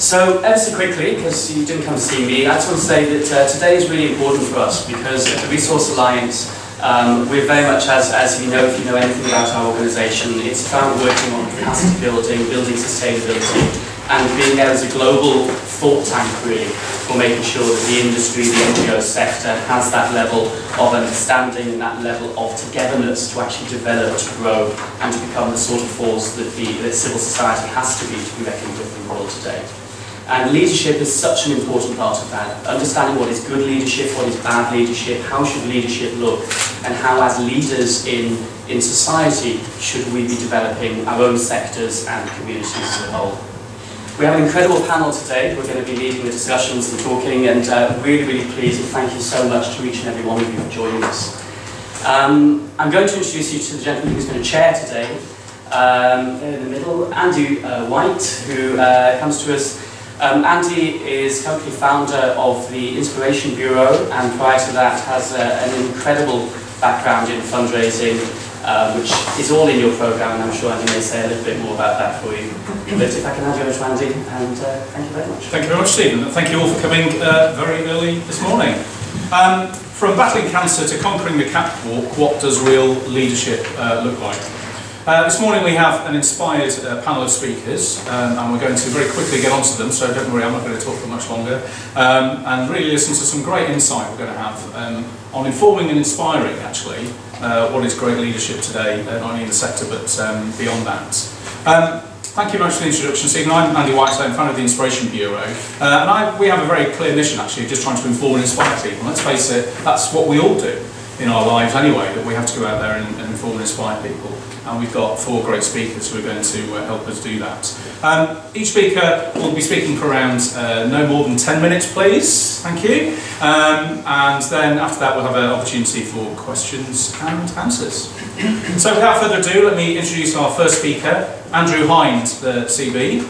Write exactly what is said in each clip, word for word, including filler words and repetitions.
So, ever so quickly, because you didn't come to see me, I just want to say that uh, today is really important for us because at the Resource Alliance, um, we're very much, as, as you know, if you know anything about our organisation, it's about working on capacity building, building sustainability, and being there as a global thought tank, really, for making sure that the industry, the N G O sector, has that level of understanding and that level of togetherness to actually develop, to grow, and to become the sort of force that, the, that civil society has to be to be reckoned with in the world today. And leadership is such an important part of that. Understanding what is good leadership, what is bad leadership, how should leadership look, and how, as leaders in, in society, should we be developing our own sectors and communities as a whole. We have an incredible panel today. We're going to be leading the discussions and talking, and uh, really, really pleased, and thank you so much to each and every one of you for joining us. Um, I'm going to introduce you to the gentleman who's going to chair today, um, in the middle, Andrew uh, White, who uh, comes to us. Um, Andy is currently founder of the Inspiration Bureau, and prior to that has uh, an incredible background in fundraising, Uh, which is all in your programme, and I'm sure Andy may say a little bit more about that for you. But if I can hand you over to Andy, and uh, thank you very much. Thank you very much, Stephen, and thank you all for coming uh, very early this morning. Um, from battling cancer to conquering the catwalk, what does real leadership uh, look like? Uh, this morning we have an inspired uh, panel of speakers, um, and we're going to very quickly get onto them, so don't worry, I'm not going to talk for much longer, um, and really listen to some great insight we're going to have um, on informing and inspiring, actually, Uh, what is great leadership today, uh, not only in the sector but um, beyond that. Um, thank you very much for the introduction, Stephen. I'm Andy White, I'm founder of the Inspiration Bureau, uh, and I, we have a very clear mission, actually, of just trying to inform and inspire people. Let's face it, that's what we all do in our lives anyway, that we have to go out there and, and inform and inspire people. And we've got four great speakers who are going to uh, help us do that. Um, each speaker will be speaking for around uh, no more than ten minutes, please. Thank you. Um, and then after that, we'll have an opportunity for questions and answers. So without further ado, let me introduce our first speaker, Andrew Hind, the C B,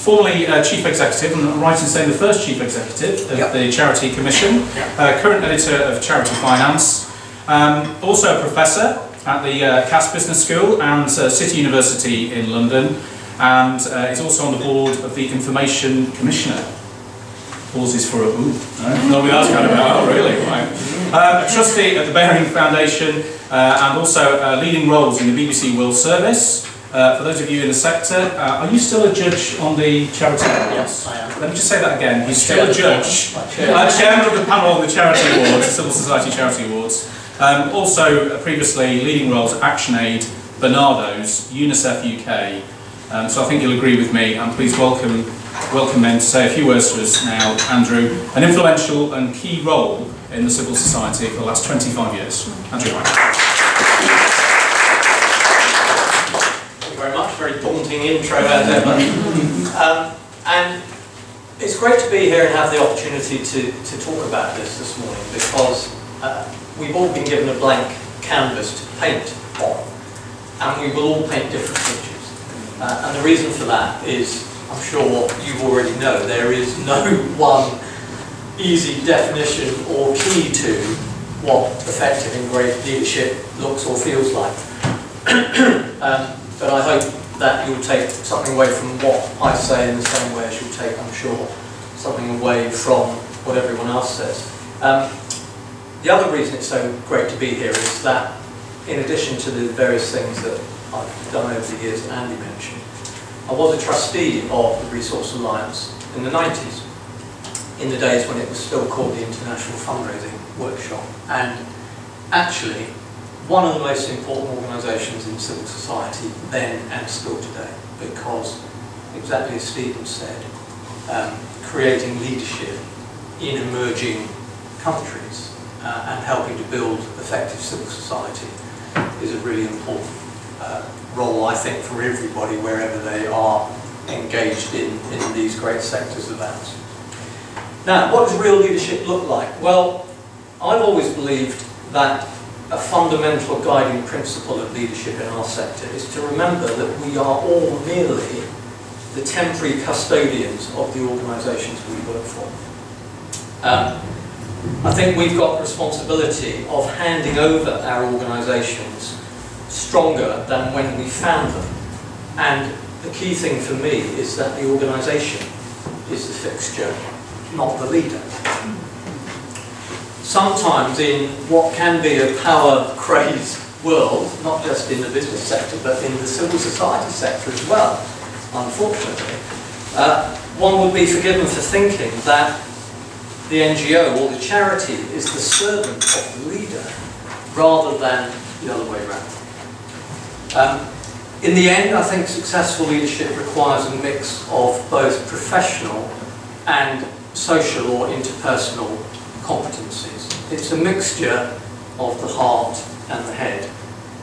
formerly uh, Chief Executive, and I'm right in saying the first Chief Executive of yep. the Charity Commission, yep. uh, current editor of Charity Finance, um, also a professor at the uh, Cass Business School and uh, City University in London, and uh, is also on the board of the Information Commissioner. Pauses for a ooh. No, nobody else kind of about, oh, really, right. Um, a trustee at the Bearing Foundation, uh, and also uh, leading roles in the B B C World Service. Uh, for those of you in the sector, uh, are you still a judge on the Charity Awards? Yes, I am. Let me just say that again, he's still a judge. Uh, chairman of the panel on the Charity Awards, the Civil Society Charity Awards. Um, also, uh, previously, leading roles at ActionAid, Barnardo's, UNICEF U K, Um, so I think you'll agree with me, and please welcome, welcome men to say a few words to us now, Andrew, an influential and key role in the civil society for the last twenty-five years. Andrew White. Thank you very much, very daunting intro out there, but, um, and it's great to be here and have the opportunity to, to talk about this this morning, because uh, we've all been given a blank canvas to paint on, and we will all paint different pictures. Uh, and the reason for that is, I'm sure you already know, there is no one easy definition or key to what effective and great leadership looks or feels like. um, but I hope that you'll take something away from what I say in the same way as you'll take, I'm sure, something away from what everyone else says. Um, the other reason it's so great to be here is that, in addition to the various things that I've done over the years that Andy mentioned, I was a trustee of the Resource Alliance in the nineties, in the days when it was still called the International Fundraising Workshop, and actually one of the most important organisations in civil society then and still today, because exactly as Stephen said, um, creating leadership in emerging countries uh, and helping to build effective civil society is a really important Uh, role, I think, for everybody wherever they are engaged in, in these great sectors of ours. Now, what does real leadership look like? Well, I've always believed that a fundamental guiding principle of leadership in our sector is to remember that we are all merely the temporary custodians of the organisations we work for. Um, I think we've got the responsibility of handing over our organisations stronger than when we found them, and the key thing for me is that the organisation is the fixture, not the leader. Sometimes in what can be a power craze world, not just in the business sector, but in the civil society sector as well, unfortunately, uh, one would be forgiven for thinking that the N G O or the charity is the servant of the leader rather than the other way around. Um, in the end, I think successful leadership requires a mix of both professional and social or interpersonal competencies. It's a mixture of the heart and the head.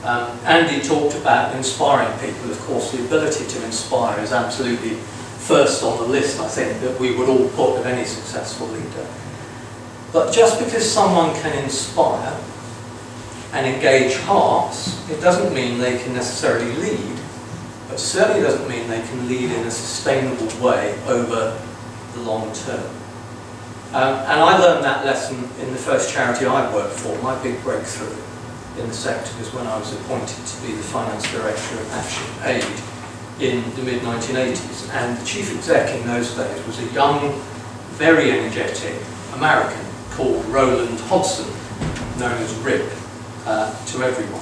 Um, Andy talked about inspiring people. Of course, the ability to inspire is absolutely first on the list, I think, that we would all put of any successful leader. But just because someone can inspire and engage hearts, it doesn't mean they can necessarily lead, but certainly doesn't mean they can lead in a sustainable way over the long term. Um, and I learned that lesson in the first charity I worked for. My big breakthrough in the sector was when I was appointed to be the finance director of ActionAid in the mid nineteen eighties, and the chief exec in those days was a young, very energetic American called Roland Hodson, known as Rip uh, to everyone.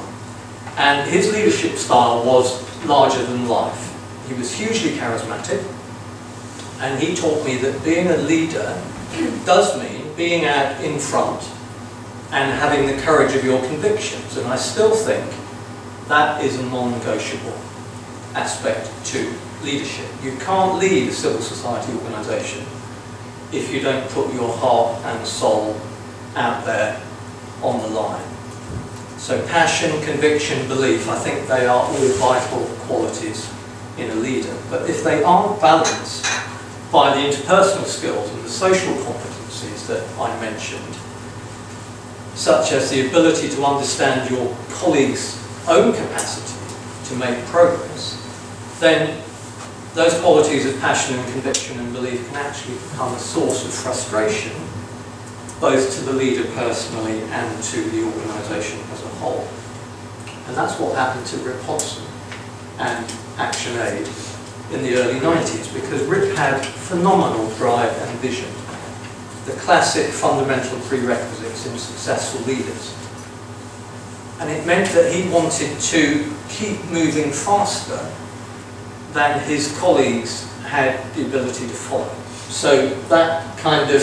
And his leadership style was larger than life. He was hugely charismatic, and he taught me that being a leader does mean being out in front and having the courage of your convictions, and I still think that is a non-negotiable aspect to leadership. You can't lead a civil society organisation if you don't put your heart and soul out there on the line. So passion, conviction, belief, I think they are all vital qualities in a leader. But if they aren't balanced by the interpersonal skills and the social competencies that I mentioned, such as the ability to understand your colleagues' own capacity to make progress, then those qualities of passion and conviction and belief can actually become a source of frustration, both to the leader personally and to the organisation as a whole. And that's what happened to Rip Hodson and ActionAid in the early nineties, because Rip had phenomenal drive and vision, the classic fundamental prerequisites in successful leaders. And it meant that he wanted to keep moving faster than his colleagues had the ability to follow. So that kind of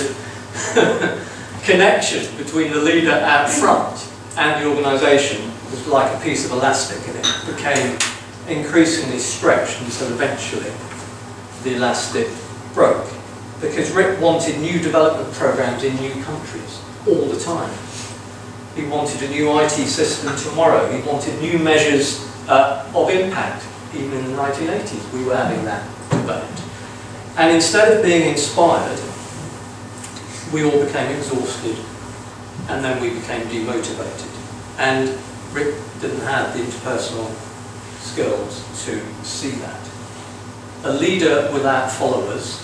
connection between the leader out front and the organisation was like a piece of elastic, and it became increasingly stretched until eventually the elastic broke. Because Rip wanted new development programmes in new countries all the time. He wanted a new I T system tomorrow. He wanted new measures uh, of impact. Even in the nineteen eighties, we were having that debate. And instead of being inspired, we all became exhausted, and then we became demotivated. And Rick didn't have the interpersonal skills to see that. A leader without followers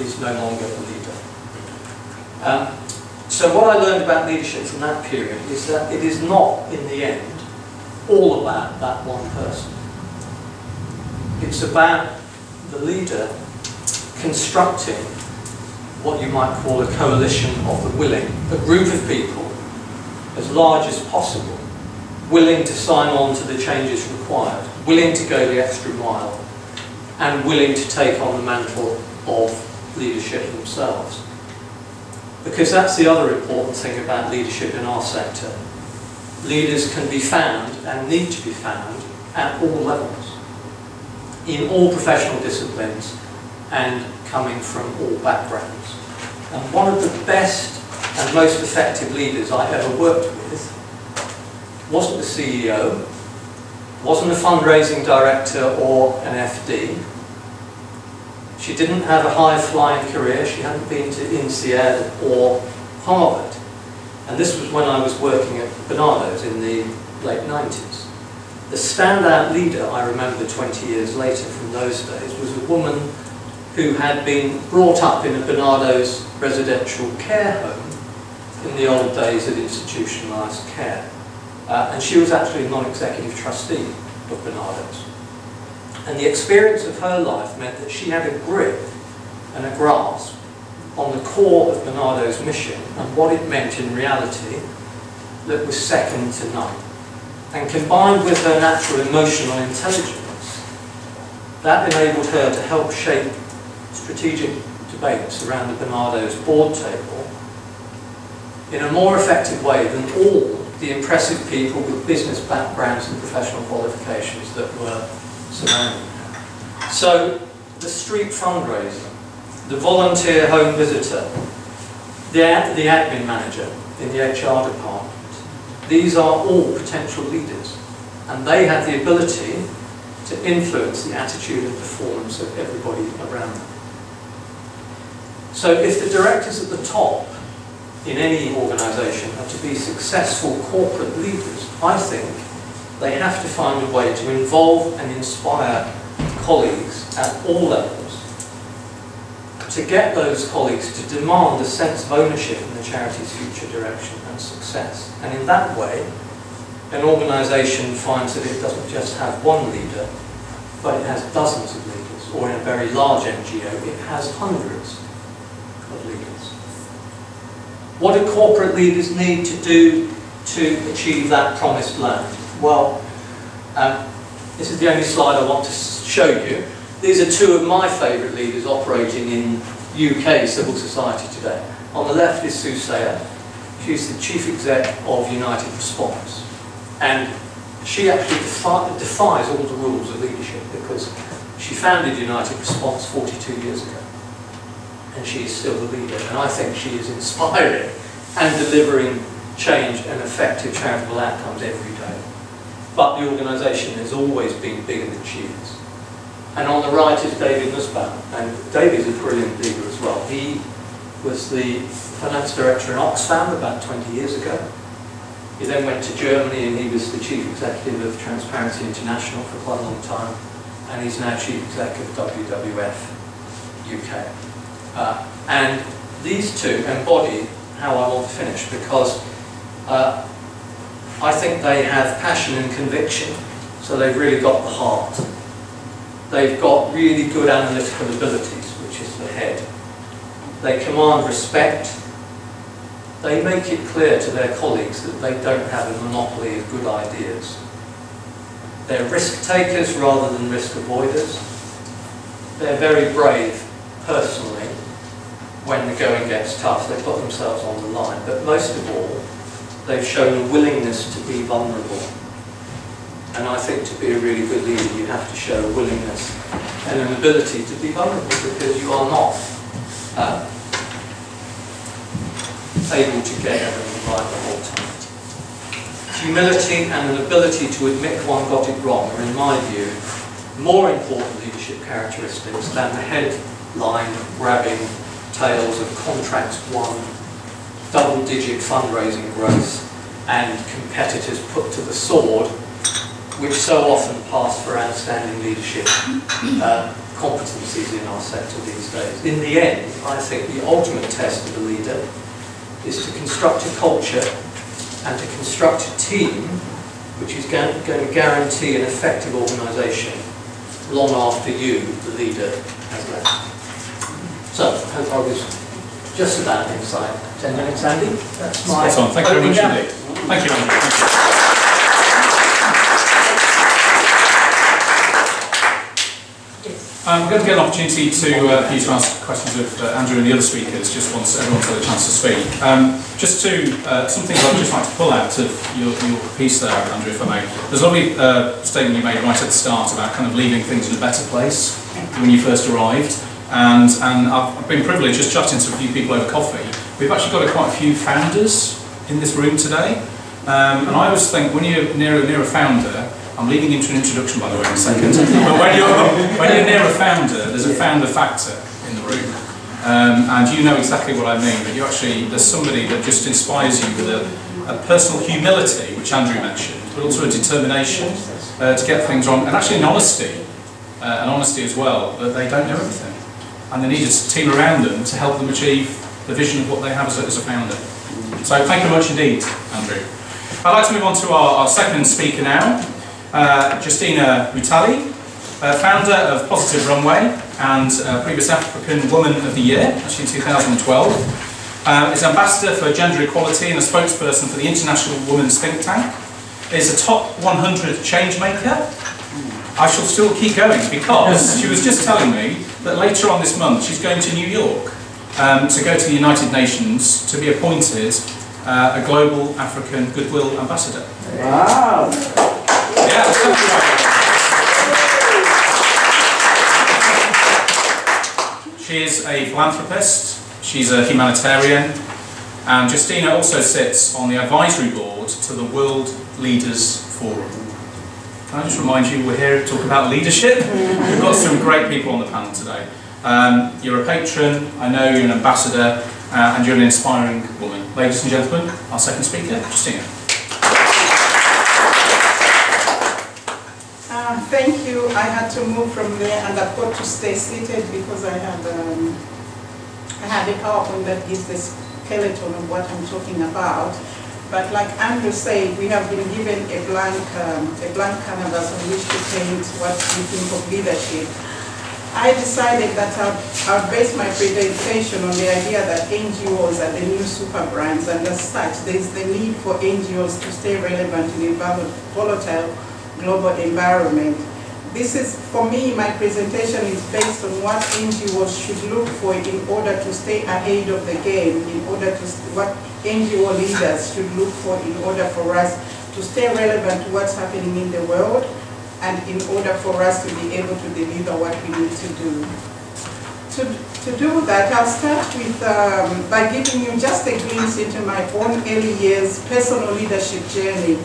is no longer a leader. Um, So what I learned about leadership from that period is that it is not, in the end, all about that one person. It's about the leader constructing what you might call a coalition of the willing, a group of people as large as possible, willing to sign on to the changes required, willing to go the extra mile, and willing to take on the mantle of leadership themselves. Because that's the other important thing about leadership in our sector. Leaders can be found, and need to be found, at all levels, in all professional disciplines, and coming from all backgrounds. And one of the best and most effective leaders I ever worked with wasn't the C E O, wasn't a fundraising director or an F D. She didn't have a high-flying career. She hadn't been to INSEAD or Harvard. And this was when I was working at Barnardo's in the late nineties. The standout leader, I remember twenty years later from those days, was a woman who had been brought up in a Barnardo's residential care home in the old days of institutionalised care. Uh, and she was actually a non-executive trustee of Barnardo's. And the experience of her life meant that she had a grip and a a grasp on the core of Barnardo's mission and what it meant in reality that was second to none. And combined with her natural emotional intelligence, that enabled her to help shape strategic debates around the Barnardo's board table in a more effective way than all the impressive people with business backgrounds and professional qualifications that were surrounding her. So, the street fundraiser, the volunteer home visitor, the, ad the admin manager in the H R department, these are all potential leaders, and they have the ability to influence the attitude and performance of everybody around them. So if the directors at the top in any organisation are to be successful corporate leaders, I think they have to find a way to involve and inspire colleagues at all levels, to get those colleagues to demand a sense of ownership in the charity's future direction and success. And in that way, an organisation finds that it doesn't just have one leader, but it has dozens of leaders, or in a very large N G O, it has hundreds of leaders. What do corporate leaders need to do to achieve that promised land? Well, um, this is the only slide I want to show you. These are two of my favourite leaders operating in U K civil society today. On the left is Sue Sayer. She's the Chief Exec of United Response. And she actually defi defies all the rules of leadership because she founded United Response forty-two years ago. And she is still the leader. And I think she is inspiring and delivering change and effective charitable outcomes every day. But the organisation has always been bigger than she is. And on the right is David Nussbaum. And David's a brilliant leader as well. He was the finance director in Oxfam about twenty years ago. He then went to Germany and he was the chief executive of Transparency International for quite a long time. And he's now chief exec of W W F U K. Uh, and these two embody how I want to finish because uh, I think they have passion and conviction, so they've really got the heart. They've got really good analytical abilities, which is the head. They command respect. They make it clear to their colleagues that they don't have a monopoly of good ideas. They're risk takers rather than risk avoiders. They're very brave personally when the going gets tough. They put themselves on the line, but most of all, they've shown a willingness to be vulnerable. And I think to be a really good leader, you have to show a willingness and an ability to be vulnerable because you are not uh, able to get everything right the whole time. Humility and an ability to admit one got it wrong are, in my view, more important leadership characteristics than the headline grabbing tales of contracts won, double-digit fundraising growth, and competitors put to the sword, which so often pass for outstanding leadership uh, competencies in our sector these days. In the end, I think the ultimate test of a leader is to construct a culture and to construct a team which is going to guarantee an effective organisation long after you, the leader, has left. So, I hope I was just about inside ten minutes, Andy. That's my... That's on. Thank you very much indeed. Thank you, Andy. Thank you. Um, we're going to get an opportunity to, uh, for you to ask questions of uh, Andrew and the other speakers, just once everyone's had a chance to speak. Um, just to, uh, some things I'd just like to pull out of your, your piece there, Andrew, if I may. There's a lovely uh, statement you made right at the start about kind of leaving things in a better place when you first arrived. And, and I've been privileged, just chatting to a few people over coffee, we've actually got a, quite a few founders in this room today. Um, and I always think when you're near, near a founder, I'm leading into an introduction, by the way, in a second. But when you're, when you're near a founder, there's a founder factor in the room. Um, and you know exactly what I mean, but you actually, there's somebody that just inspires you with a, a personal humility, which Andrew mentioned, but also a determination uh, to get things wrong, and actually an honesty, uh, an honesty as well, that they don't know everything. And they need a team around them to help them achieve the vision of what they have as a, as a founder. So thank you very much indeed, Andrew. I'd like to move on to our, our second speaker now. Uh, Justina Mutale, uh, founder of Positive Runway, and uh, previous African Woman of the Year, actually in two thousand twelve. Um, is Ambassador for Gender Equality and a spokesperson for the International Women's Think Tank. Is a top one hundred change maker. I shall still keep going because she was just telling me that later on this month she's going to New York um, to go to the United Nations to be appointed uh, a global African goodwill ambassador. Wow! Yeah, that's right. She is a philanthropist, she's a humanitarian, and Justina also sits on the advisory board to the World Leaders Forum. Can I just remind you, we're here to talk about leadership. We've got some great people on the panel today. Um, you're a patron, I know you're an ambassador, uh, and you're an inspiring woman. Ladies and gentlemen, our second speaker, Justina. Uh, thank you. I had to move from there and I've got to stay seated because I had, um, I had a PowerPoint that gives the skeleton of what I'm talking about. But like Andrew said, we have been given a blank, um, a blank canvas on which to paint what we think of leadership. I decided that I'll base my presentation on the idea that N G Os are the new super brands, and as such, there's the need for N G Os to stay relevant in a volatile global environment. This is, for me, my presentation is based on what N G Os should look for in order to stay ahead of the game, in order to, what N G O leaders should look for in order for us to stay relevant to what's happening in the world and in order for us to be able to deliver what we need to do. To, to do that, I'll start with, um, by giving you just a glimpse into my own early years personal leadership journey.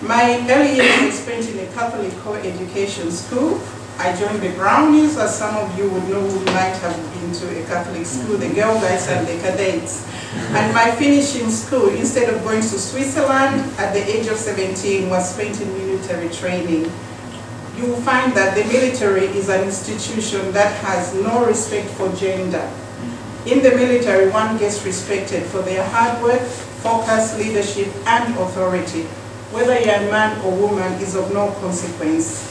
My early years were spent in a Catholic co-education school. I joined the Brownies, as some of you would know who might have been to a Catholic school, the Girl Guides and the Cadets. And my finishing school, instead of going to Switzerland, at the age of seventeen, was spent in military training. You will find that the military is an institution that has no respect for gender. In the military, one gets respected for their hard work, focus, leadership, and authority. Whether you're a man or woman is of no consequence.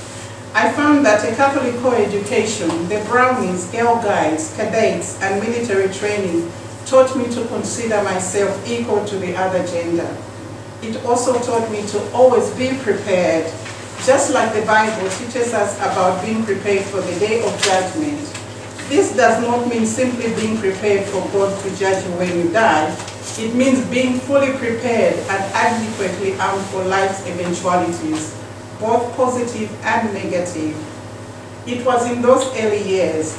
I found that a Catholic co-education, the Brownies, Girl Guides, Cadets, and military training taught me to consider myself equal to the other gender. It also taught me to always be prepared, just like the Bible teaches us about being prepared for the day of judgment. This does not mean simply being prepared for God to judge you when you die. It means being fully prepared and adequately armed for life's eventualities, both positive and negative. It was in those early years,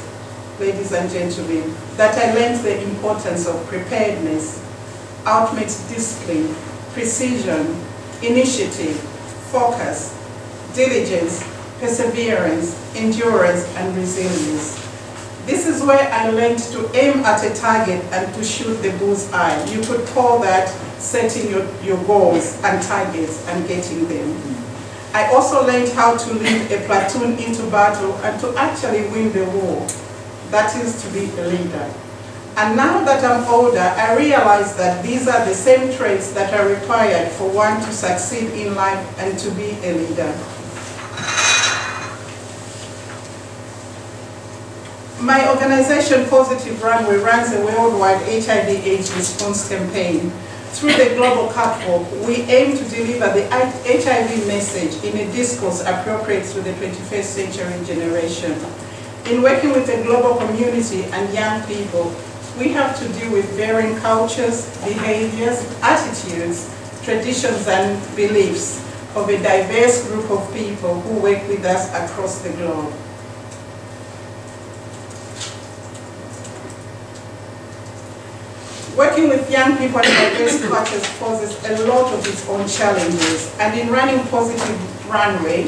ladies and gentlemen, that I learned the importance of preparedness, ultimate discipline, precision, initiative, focus, diligence, perseverance, endurance, and resilience. This is where I learned to aim at a target and to shoot the bullseye. You could call that setting your, your goals and targets and getting them. I also learned how to lead a platoon into battle and to actually win the war. That is to be a leader. And now that I'm older, I realize that these are the same traits that are required for one to succeed in life and to be a leader. My organization, Positive Runway, runs a worldwide H I V AIDS response campaign. Through the Global Catwalk, we aim to deliver the H I V message in a discourse appropriate to the twenty-first century generation. In working with the global community and young people, we have to deal with varying cultures, behaviors, attitudes, traditions, and beliefs of a diverse group of people who work with us across the globe. Working with young people and diverse cultures poses a lot of its own challenges, and in running Positive Runway,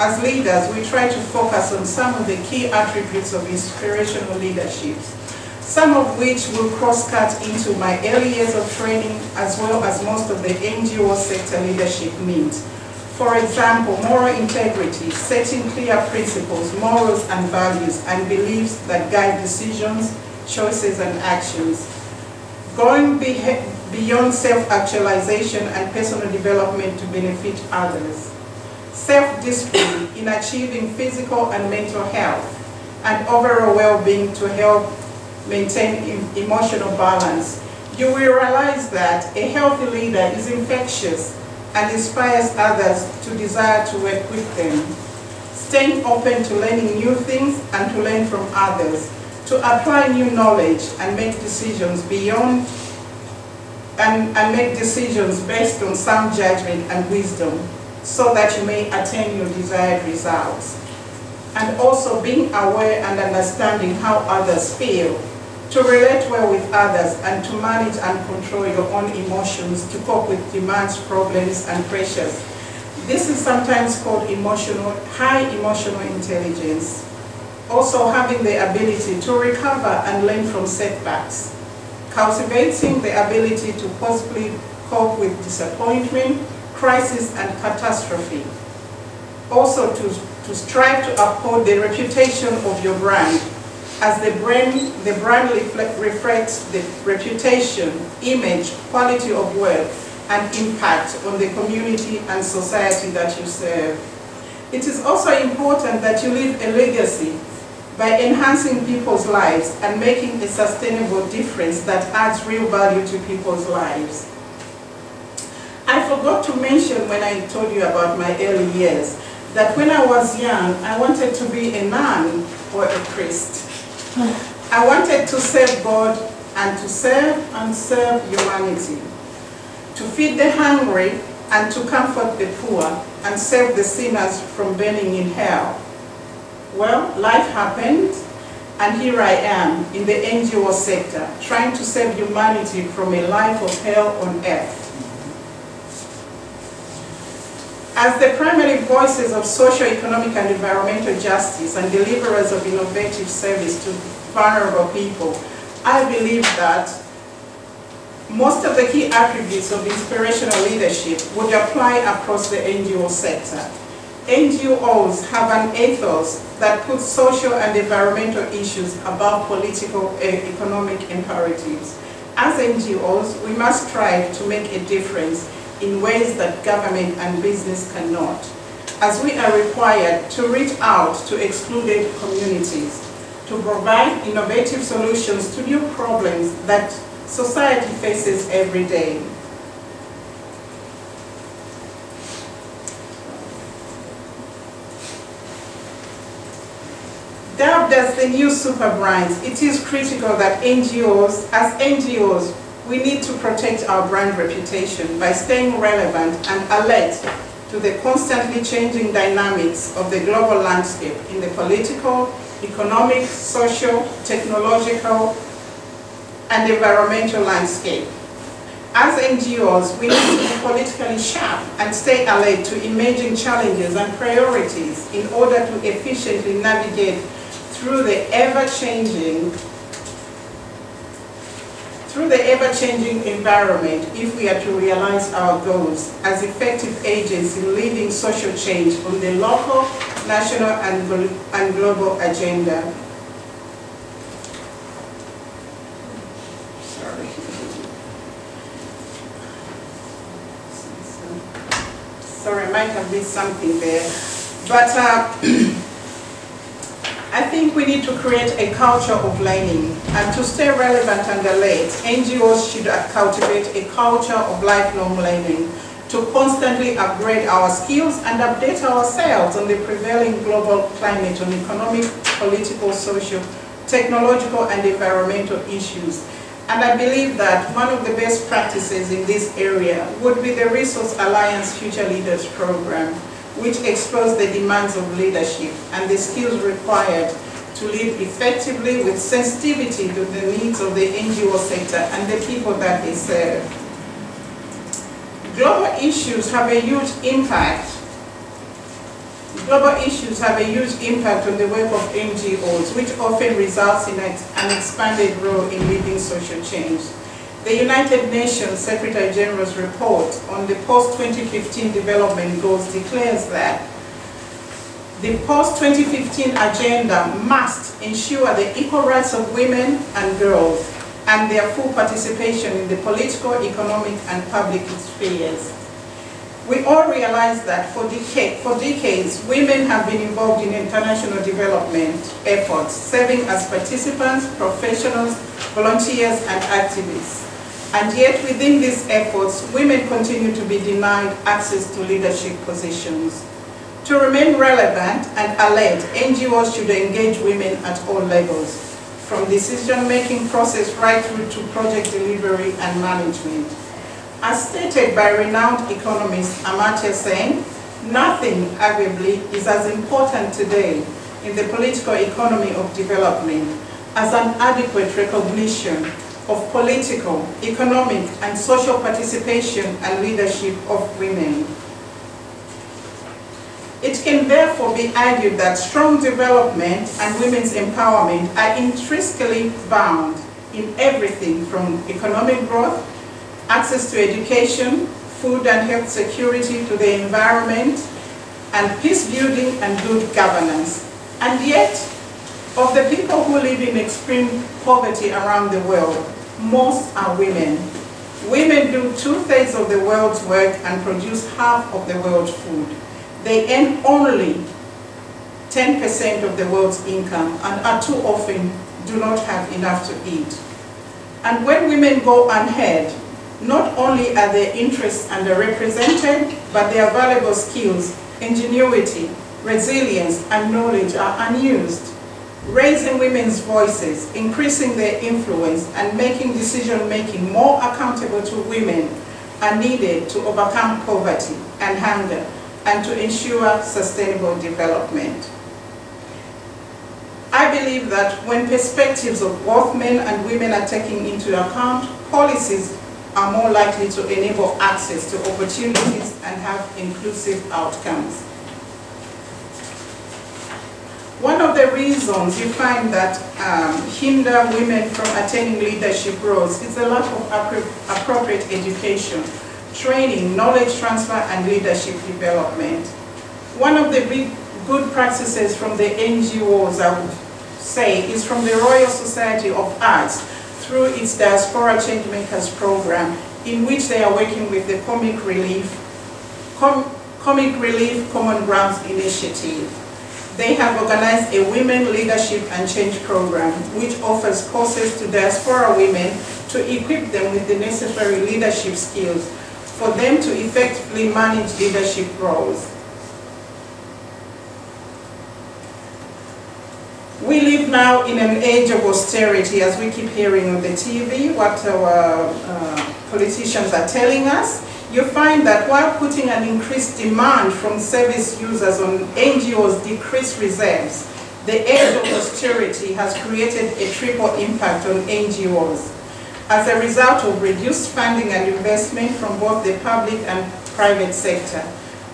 as leaders, we try to focus on some of the key attributes of inspirational leadership, some of which will cross-cut into my early years of training as well as most of the N G O sector leadership needs. For example, moral integrity, setting clear principles, morals and values, and beliefs that guide decisions, choices and actions. Going beyond self-actualization and personal development to benefit others. Self-discipline in achieving physical and mental health. and overall well-being to help maintain emotional balance. You will realize that a healthy leader is infectious and inspires others to desire to work with them. Staying open to learning new things and to learn from others, to apply new knowledge and make decisions beyond and, and make decisions based on sound judgment and wisdom so that you may attain your desired results. And also being aware and understanding how others feel, to relate well with others and to manage and control your own emotions to cope with demands, problems and pressures. This is sometimes called emotional, high emotional intelligence. Also having the ability to recover and learn from setbacks. Cultivating the ability to possibly cope with disappointment, crisis and catastrophe. Also to, to strive to uphold the reputation of your brand, as the brand, the brand reflects the reputation, image, quality of work, and impact on the community and society that you serve. It is also important that you leave a legacy by enhancing people's lives and making a sustainable difference that adds real value to people's lives. I forgot to mention when I told you about my early years that when I was young, I wanted to be a nun or a priest. I wanted to serve God and to serve and serve humanity, to feed the hungry and to comfort the poor and save the sinners from burning in hell. Well, life happened and here I am in the N G O sector trying to save humanity from a life of hell on earth. As the primary voices of social, economic and environmental justice and deliverers of innovative service to vulnerable people, I believe that most of the key attributes of inspirational leadership would apply across the N G O sector. N G Os have an ethos that puts social and environmental issues above political and economic imperatives. As N G Os, we must strive to make a difference in ways that government and business cannot, as we are required to reach out to excluded communities, to provide innovative solutions to new problems that society faces every day. Dubbed as the new super brands, it is critical that N G Os, as N G Os, we need to protect our brand reputation by staying relevant and alert to the constantly changing dynamics of the global landscape in the political, economic, social, technological, and environmental landscape. As N G Os, we need to be politically sharp and stay alert to emerging challenges and priorities in order to efficiently navigate through the ever-changing through the ever-changing environment if we are to realize our goals as effective agents in leading social change on the local, national, and global agenda. Sorry, I might have missed something there. But uh, I think we need to create a culture of learning. And to stay relevant and alert, N G Os should cultivate a culture of lifelong learning to constantly upgrade our skills and update ourselves on the prevailing global climate on economic, political, social, technological, and environmental issues. And I believe that one of the best practices in this area would be the Resource Alliance Future Leaders Program, which explores the demands of leadership and the skills required to lead effectively with sensitivity to the needs of the N G O sector and the people that they serve. Global issues have a huge impact. Global issues have a huge impact on the work of N G Os, which often results in an expanded role in leading social change. The United Nations Secretary General's report on the post twenty fifteen development goals declares that the post twenty fifteen agenda must ensure the equal rights of women and girls and their full participation in the political, economic, and public spheres. We all realize that for, decade, for decades, women have been involved in international development efforts, serving as participants, professionals, volunteers, and activists. And yet, within these efforts, women continue to be denied access to leadership positions. To remain relevant and alert, N G Os should engage women at all levels, from decision-making process right through to project delivery and management. As stated by renowned economist Amartya Sen, nothing, arguably, is as important today in the political economy of development as an adequate recognition of political, economic, and social participation and leadership of women. It can therefore be argued that strong development and women's empowerment are intrinsically bound in everything from economic growth, access to education, food and health security, to the environment, and peace building and good governance. And yet, of the people who live in extreme poverty around the world, most are women. Women do two-thirds of the world's work and produce half of the world's food. They earn only ten percent of the world's income and are too often do not have enough to eat. And when women go unheard, not only are their interests underrepresented, but their valuable skills, ingenuity, resilience, and knowledge are unused. Raising women's voices, increasing their influence, and making decision-making more accountable to women are needed to overcome poverty and hunger and to ensure sustainable development. I believe that when perspectives of both men and women are taken into account, policies are more likely to enable access to opportunities and have inclusive outcomes. One of the reasons you find that um, hinder women from attaining leadership roles is the lack of appropriate education, training, knowledge transfer, and leadership development. One of the big good practices from the N G Os, I would say, is from the Royal Society of Arts, through its Diaspora Changemakers program, in which they are working with the Comic Relief, Com Comic Relief Common Grounds Initiative. They have organized a Women Leadership and Change program, which offers courses to diaspora women to equip them with the necessary leadership skills for them to effectively manage leadership roles. We live now in an age of austerity, as we keep hearing on the T V, what our uh, politicians are telling us. You find that while putting an increased demand from service users on N G Os decrease reserves, the age of austerity has created a triple impact on N G Os. As a result of reduced funding and investment from both the public and private sector.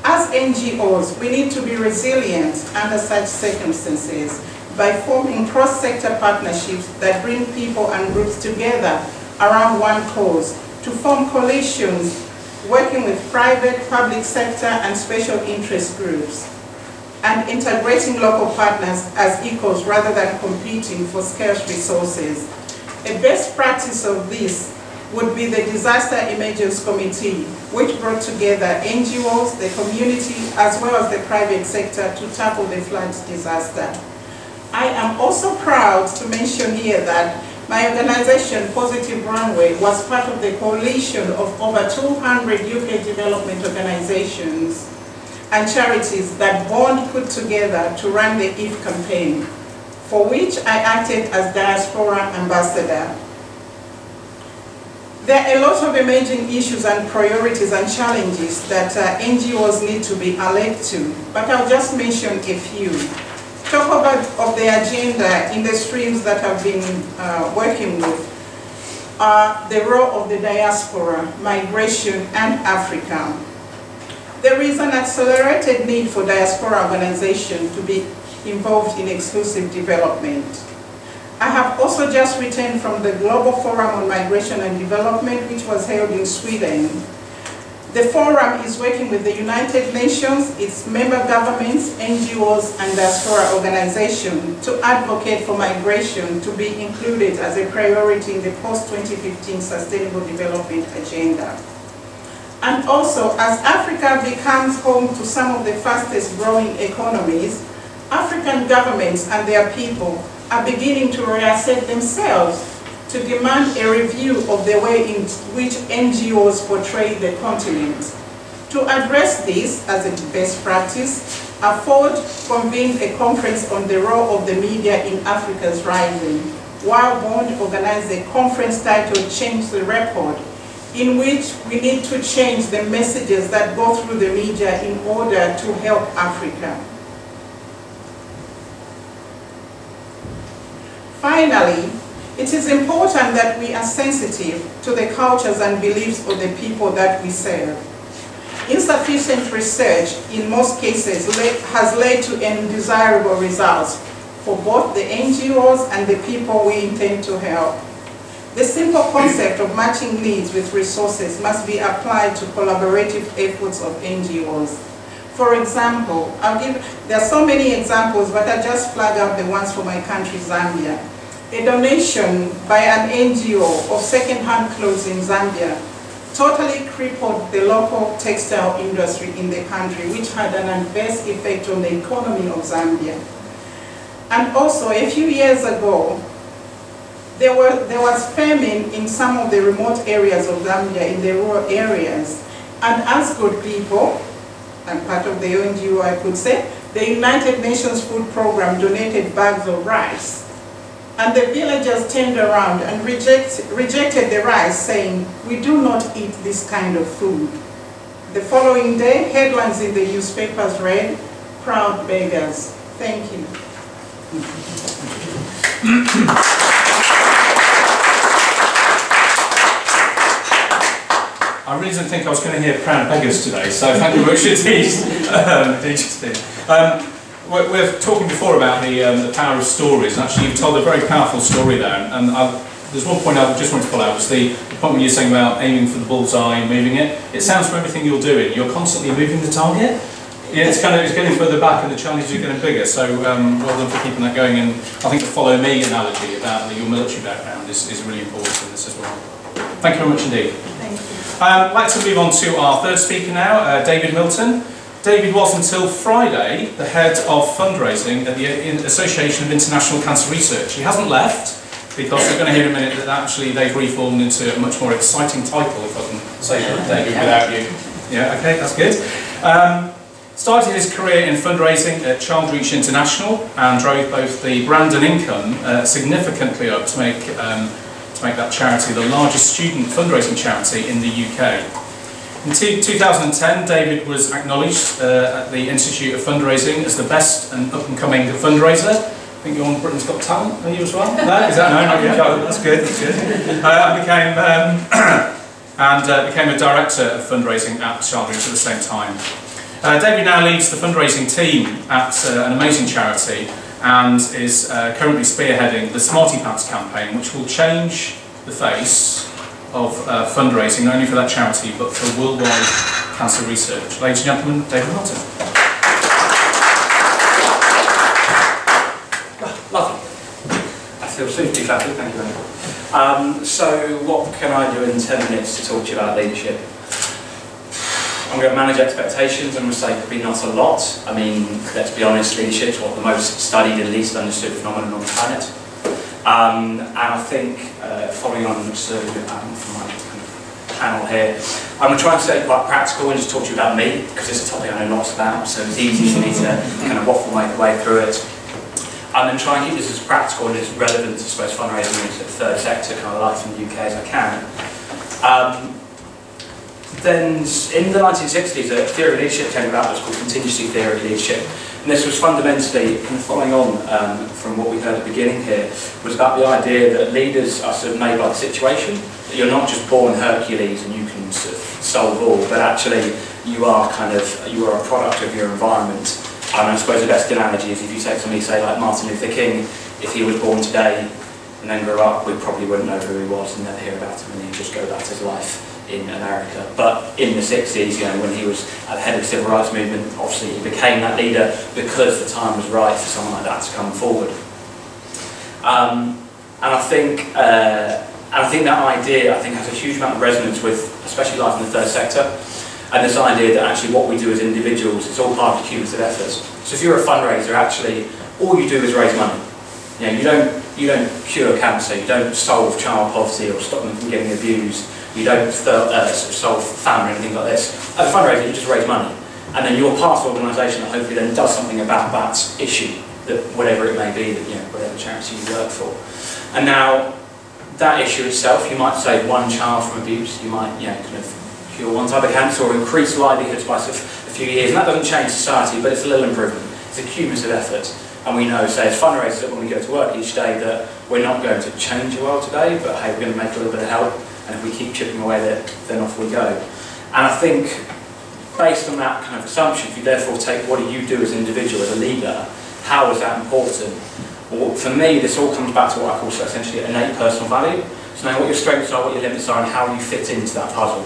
As N G Os, we need to be resilient under such circumstances by forming cross-sector partnerships that bring people and groups together around one cause, to form coalitions working with private, public sector, and special interest groups, and integrating local partners as equals rather than competing for scarce resources. A best practice of this would be the Disaster Emergency Committee, which brought together N G Os, the community, as well as the private sector to tackle the flood disaster. I am also proud to mention here that my organization, Positive Runway, was part of the coalition of over two hundred U K development organizations and charities that Bond put together to run the Eve campaign, for which I acted as Diaspora Ambassador. There are a lot of emerging issues and priorities and challenges that uh, N G Os need to be alert to, but I'll just mention a few. Talk about of the agenda in the streams that I've been uh, working with are the role of the diaspora, migration, and Africa. There is an accelerated need for diaspora organizations to be involved in exclusive development. I have also just returned from the Global Forum on Migration and Development, which was held in Sweden. The forum is working with the United Nations, its member governments, N G Os, and diaspora organizations to advocate for migration to be included as a priority in the post twenty fifteen Sustainable Development Agenda. And also, as Africa becomes home to some of the fastest growing economies, African governments and their people are beginning to reassert themselves to demand a review of the way in which N G Os portray the continent. To address this as a best practice, AFORD convened a conference on the role of the media in Africa's rising, while Bond organized a conference titled Change the Record, in which we need to change the messages that go through the media in order to help Africa. Finally, it is important that we are sensitive to the cultures and beliefs of the people that we serve. Insufficient research, in most cases, has led to undesirable results for both the N G Os and the people we intend to help. The simple concept of matching needs with resources must be applied to collaborative efforts of N G Os. For example, I'll give, there are so many examples, but I just flag out the ones for my country, Zambia. A donation by an N G O of second-hand clothes in Zambia totally crippled the local textile industry in the country, which had an adverse effect on the economy of Zambia. And also, a few years ago, there, were, there was famine in some of the remote areas of Zambia, in the rural areas. And as good people, and part of the N G O, I could say, the United Nations Food Program donated bags of rice. And the villagers turned around and reject, rejected the rice, saying, "We do not eat this kind of food." The following day, headlines in the newspapers read, "Proud beggars." Thank you. I really didn't think I was going to hear proud beggars today, so thank you much indeed. We were talking before about the, um, the power of stories, and actually you've told a very powerful story there, and I've, there's one point I just wanted to pull out, was the, the point when you're saying about aiming for the bullseye and moving it. It sounds from everything you're doing, you're constantly moving the target. Yeah, it's kind of it's getting further back and the challenges are getting bigger, so um, well done for keeping that going, and I think the follow me analogy about your military background is, is really important in this as well. Thank you very much indeed. Thank you. Um, I'd like to move on to our third speaker now, uh, David Milton. David was, until Friday, the head of fundraising at the Association of International Cancer Research. He hasn't left, because we're going to hear in a minute that actually they've reformed into a much more exciting title, if I can say that, David, without you. Yeah, okay, that's good. Um, started his career in fundraising at Child Reach International and drove both the brand and income uh, significantly up to make, um, to make that charity the largest student fundraising charity in the U K. In two thousand ten, David was acknowledged uh, at the Institute of Fundraising as the best and up-and-coming fundraiser. I think you're on Britain's Got Talent, are you as well? No, is that no? Not yet. Oh, that's good. That's good. Uh, became um, and uh, became a director of fundraising at Charity at the same time. Uh, David now leads the fundraising team at uh, an amazing charity and is uh, currently spearheading the Smarty Pants campaign, which will change the face of uh, fundraising, not only for that charity, but for worldwide cancer research. Ladies and gentlemen, David Hodson. Oh, lovely. I feel suitably flattered, thank you very much. Um, so what can I do in ten minutes to talk to you about leadership? I'm going to manage expectations, I'm going to say probably not a lot. I mean, let's be honest, leadership is what the most studied and least understood phenomenon on the planet. Um, and I think, uh, following on so, um, from my panel here, I'm going to try and stay quite practical and just talk to you about me, because it's a topic I know lots about, so it's easy for me to kind of waffle my way through it. And then try and keep this as practical and as relevant to suppose fundraising and the third sector kind of life in the U K as I can. Um, then in the nineteen sixties, a theory of leadership came about that was called contingency theory of leadership. And this was fundamentally, and following on um, from what we heard at the beginning here, was about the idea that leaders are sort of made by the situation, that you're not just born Hercules and you can sort of solve all, but actually you are kind of, you are a product of your environment. And I suppose the best analogy is if you take somebody, say like Martin Luther King, if he was born today and then grew up, we probably wouldn't know who he was and never hear about him, and he'd just go about his life in America. But in the sixties, you know, when he was at the head of the civil rights movement, obviously he became that leader because the time was right for someone like that to come forward. Um, and I think, uh, and I I think that idea, I think, has a huge amount of resonance with, especially life in the third sector, and this idea that actually what we do as individuals, it's all part of the cumulative efforts. So if you're a fundraiser, actually, all you do is raise money. You know, you don't, you don't cure cancer, you don't solve child poverty or stop them from getting abused, you don't uh, solve famine or anything like this. As a fundraiser, you just raise money. And then you're part of an organisation that hopefully then does something about that issue, that whatever it may be, that, you know, whatever charity you work for. And now, that issue itself, you might save one child from abuse, you might, you know, kind of cure one type of cancer or increase livelihoods by sort of a few years, and that doesn't change society, but it's a little improvement. It's a cumulative effort. And we know, say, as fundraisers, that when we go to work each day, that we're not going to change the world today, but hey, we're going to make a little bit of help, and if we keep chipping away at it, then off we go. And I think, based on that kind of assumption, if you therefore take what do you do as an individual, as a leader, how is that important? Well, for me, this all comes back to what I call essentially innate personal value. So knowing what your strengths are, what your limits are, and how you fit into that puzzle.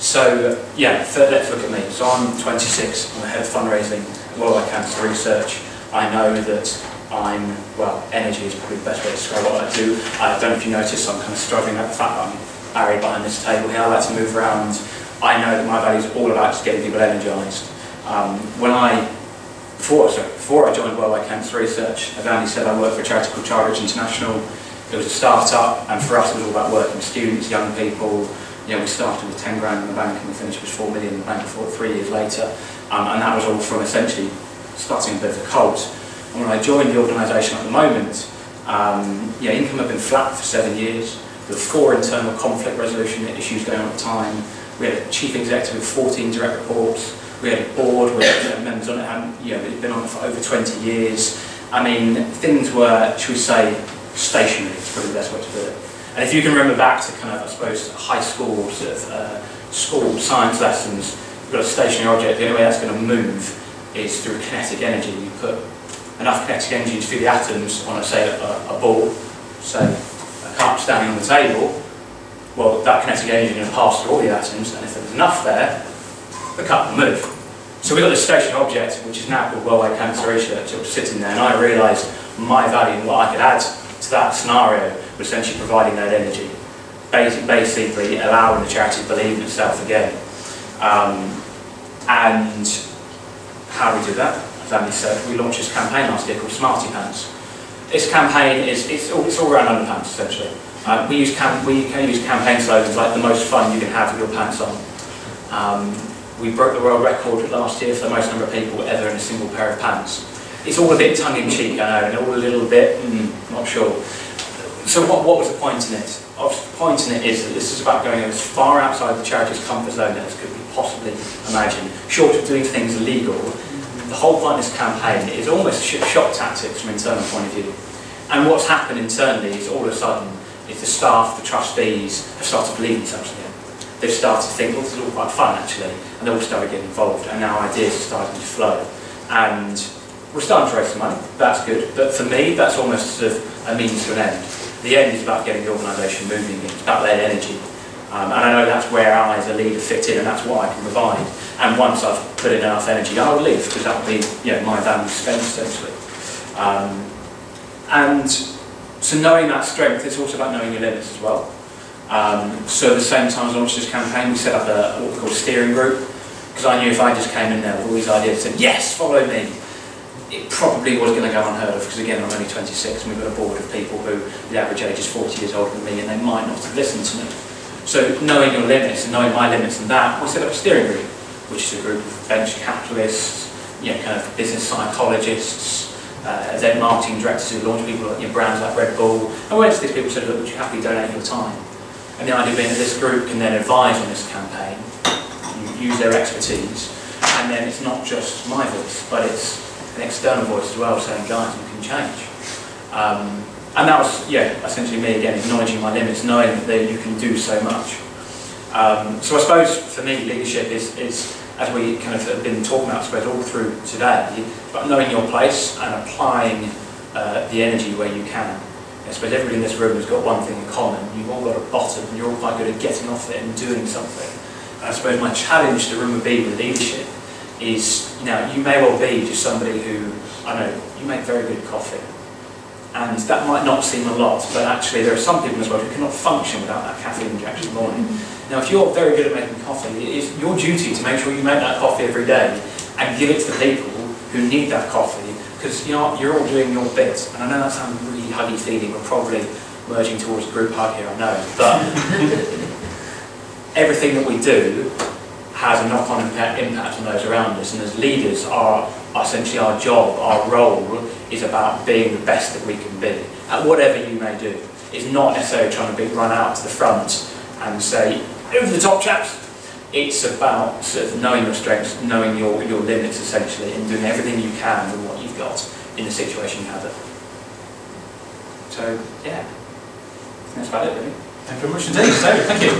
So, yeah, third, let's look at me. So I'm twenty-six, I'm the head of fundraising at Worldwide Cancer Research. I know that I'm, well, energy is probably the best way to describe what I do. I don't know if you notice, I'm kind of struggling at the fact that I'm married behind this table here. I like to move around. I know that my value is all about just getting people energised. Um, when I, before, sorry, before I joined Worldwide Cancer Research, as Andy said, I worked for a charity called Charity International. It was a start-up, and for us it was all about working with students, young people. You know, we started with ten grand in the bank and we finished with four million in the bank before, three years later. Um, and that was all from essentially starting a bit of a cult. And when I joined the organisation at the moment, um, yeah, income had been flat for seven years. There were four internal conflict resolution issues going on at the time. We had a chief executive with fourteen direct reports. We had a board with members on it, and, you know, it'd been on for over twenty years. I mean, things were, should we say, stationary is probably the best way to put it. And if you can remember back to kind of, I suppose, high school sort of uh, school science lessons, you've got a stationary object. The only way that's going to move is through kinetic energy. You put enough kinetic energy through the atoms on, say, a, a ball, say, a cup standing on the table. Well, that kinetic energy is going to pass through all the atoms, and if there's enough there, the cup will move. So we've got this stationary object, which is now called Worldwide Cancer Research. It was sitting there, and I realised my value and what I could add to that scenario was essentially providing that energy, basically allowing the charity to believe in itself again. Um, and how do we do that? As Andy said, we launched this campaign last year called Smarty Pants. This campaign is it's all, it's all around underpants, essentially. Uh, we, use cam we can use campaign slogans like the most fun you can have with your pants on. Um, we broke the world record last year for the most number of people ever in a single pair of pants. It's all a bit tongue-in-cheek, I know, and all a little bit, mm, not sure. So what, what was the point in it? Obviously, the point in it is that this is about going as far outside the charity's comfort zone as could be possibly imagined, short of doing things illegal. The whole point of this campaign is almost shock tactics from an internal point of view. And what's happened internally is all of a sudden, if the staff, the trustees, have started believing themselves again. They've started to think, well, this is all quite fun, actually, and they all started getting involved, and now ideas are starting to flow. And we're starting to raise some money, that's good, but for me, that's almost sort of a means to an end. The end is about getting the organisation moving, it's about that energy. Um, and I know that's where I, as a leader, fit in, and that's what I can provide. And once I've put in enough energy, I'll leave, because that will be, you know, my value spent, essentially. Um, and... So knowing that strength, it's also about knowing your limits as well. Um, so at the same time as I launched this campaign, we set up a, what we call a steering group, because I knew if I just came in there with all these ideas and said, yes, follow me, it probably was going to go unheard of, because again, I'm only twenty-six, and we've got a board of people who, the average age is forty years older than me, and they might not have listened to me. So knowing your limits and knowing my limits and that, we set up a steering group, which is a group of venture capitalists, you know, kind of business psychologists, Uh, then marketing directors who launch people like, you know, brands like Red Bull, and we went to these people and said, look, would you happily donate your time? And the idea being that this group can then advise on this campaign, use their expertise, and then it's not just my voice, but it's an external voice as well saying, guys, you can change. Um, and that was, yeah, essentially me again, acknowledging my limits, knowing that you can do so much. Um, so I suppose for me, leadership is, is as we kind of have been talking about, I suppose, all through today, about knowing your place and applying uh, the energy where you can. I suppose everybody in this room has got one thing in common. You've all got a bottom, and you're all quite good at getting off it and doing something. And I suppose my challenge to the room would be with leadership is, you know, you may well be just somebody who, I know, you make very good coffee, And that might not seem a lot, but actually there are some people in this world who cannot function without that caffeine injection in the morning. Now, if you're very good at making coffee, it is your duty to make sure you make that coffee every day and give it to the people who need that coffee, because you know, you're all doing your bit. And I know that sounds really huggy-feely, we're probably merging towards group hug here, I know, but everything that we do has a knock-on impact on those around us, and as leaders, our essentially our job, our role, is about being the best that we can be at whatever you may do. It's not necessarily trying to be run out to the front and say, over the top chaps. It's about sort of knowing your strengths, knowing your, your limits essentially, and doing everything you can with what you've got in the situation you have it. So, yeah, that's about it really. Thank you very much indeed, so thank you.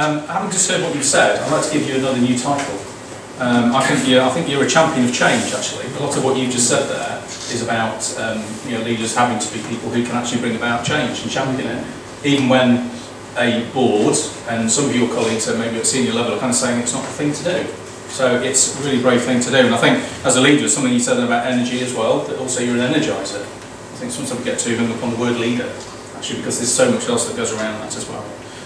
Um, having just heard what you've said, I'd like to give you another new title. Um, I think you're, I think you're a champion of change, actually. A lot of what you've just said there is about um, you know, leaders having to be people who can actually bring about change and champion it, even when a board and some of your colleagues are maybe at senior level are kind of saying it's not the thing to do. So it's a really brave thing to do. And I think as a leader, something you said about energy as well, that also you're an energiser. I think sometimes we get too hung up on the word leader, actually, because there's so much else that goes around that as well.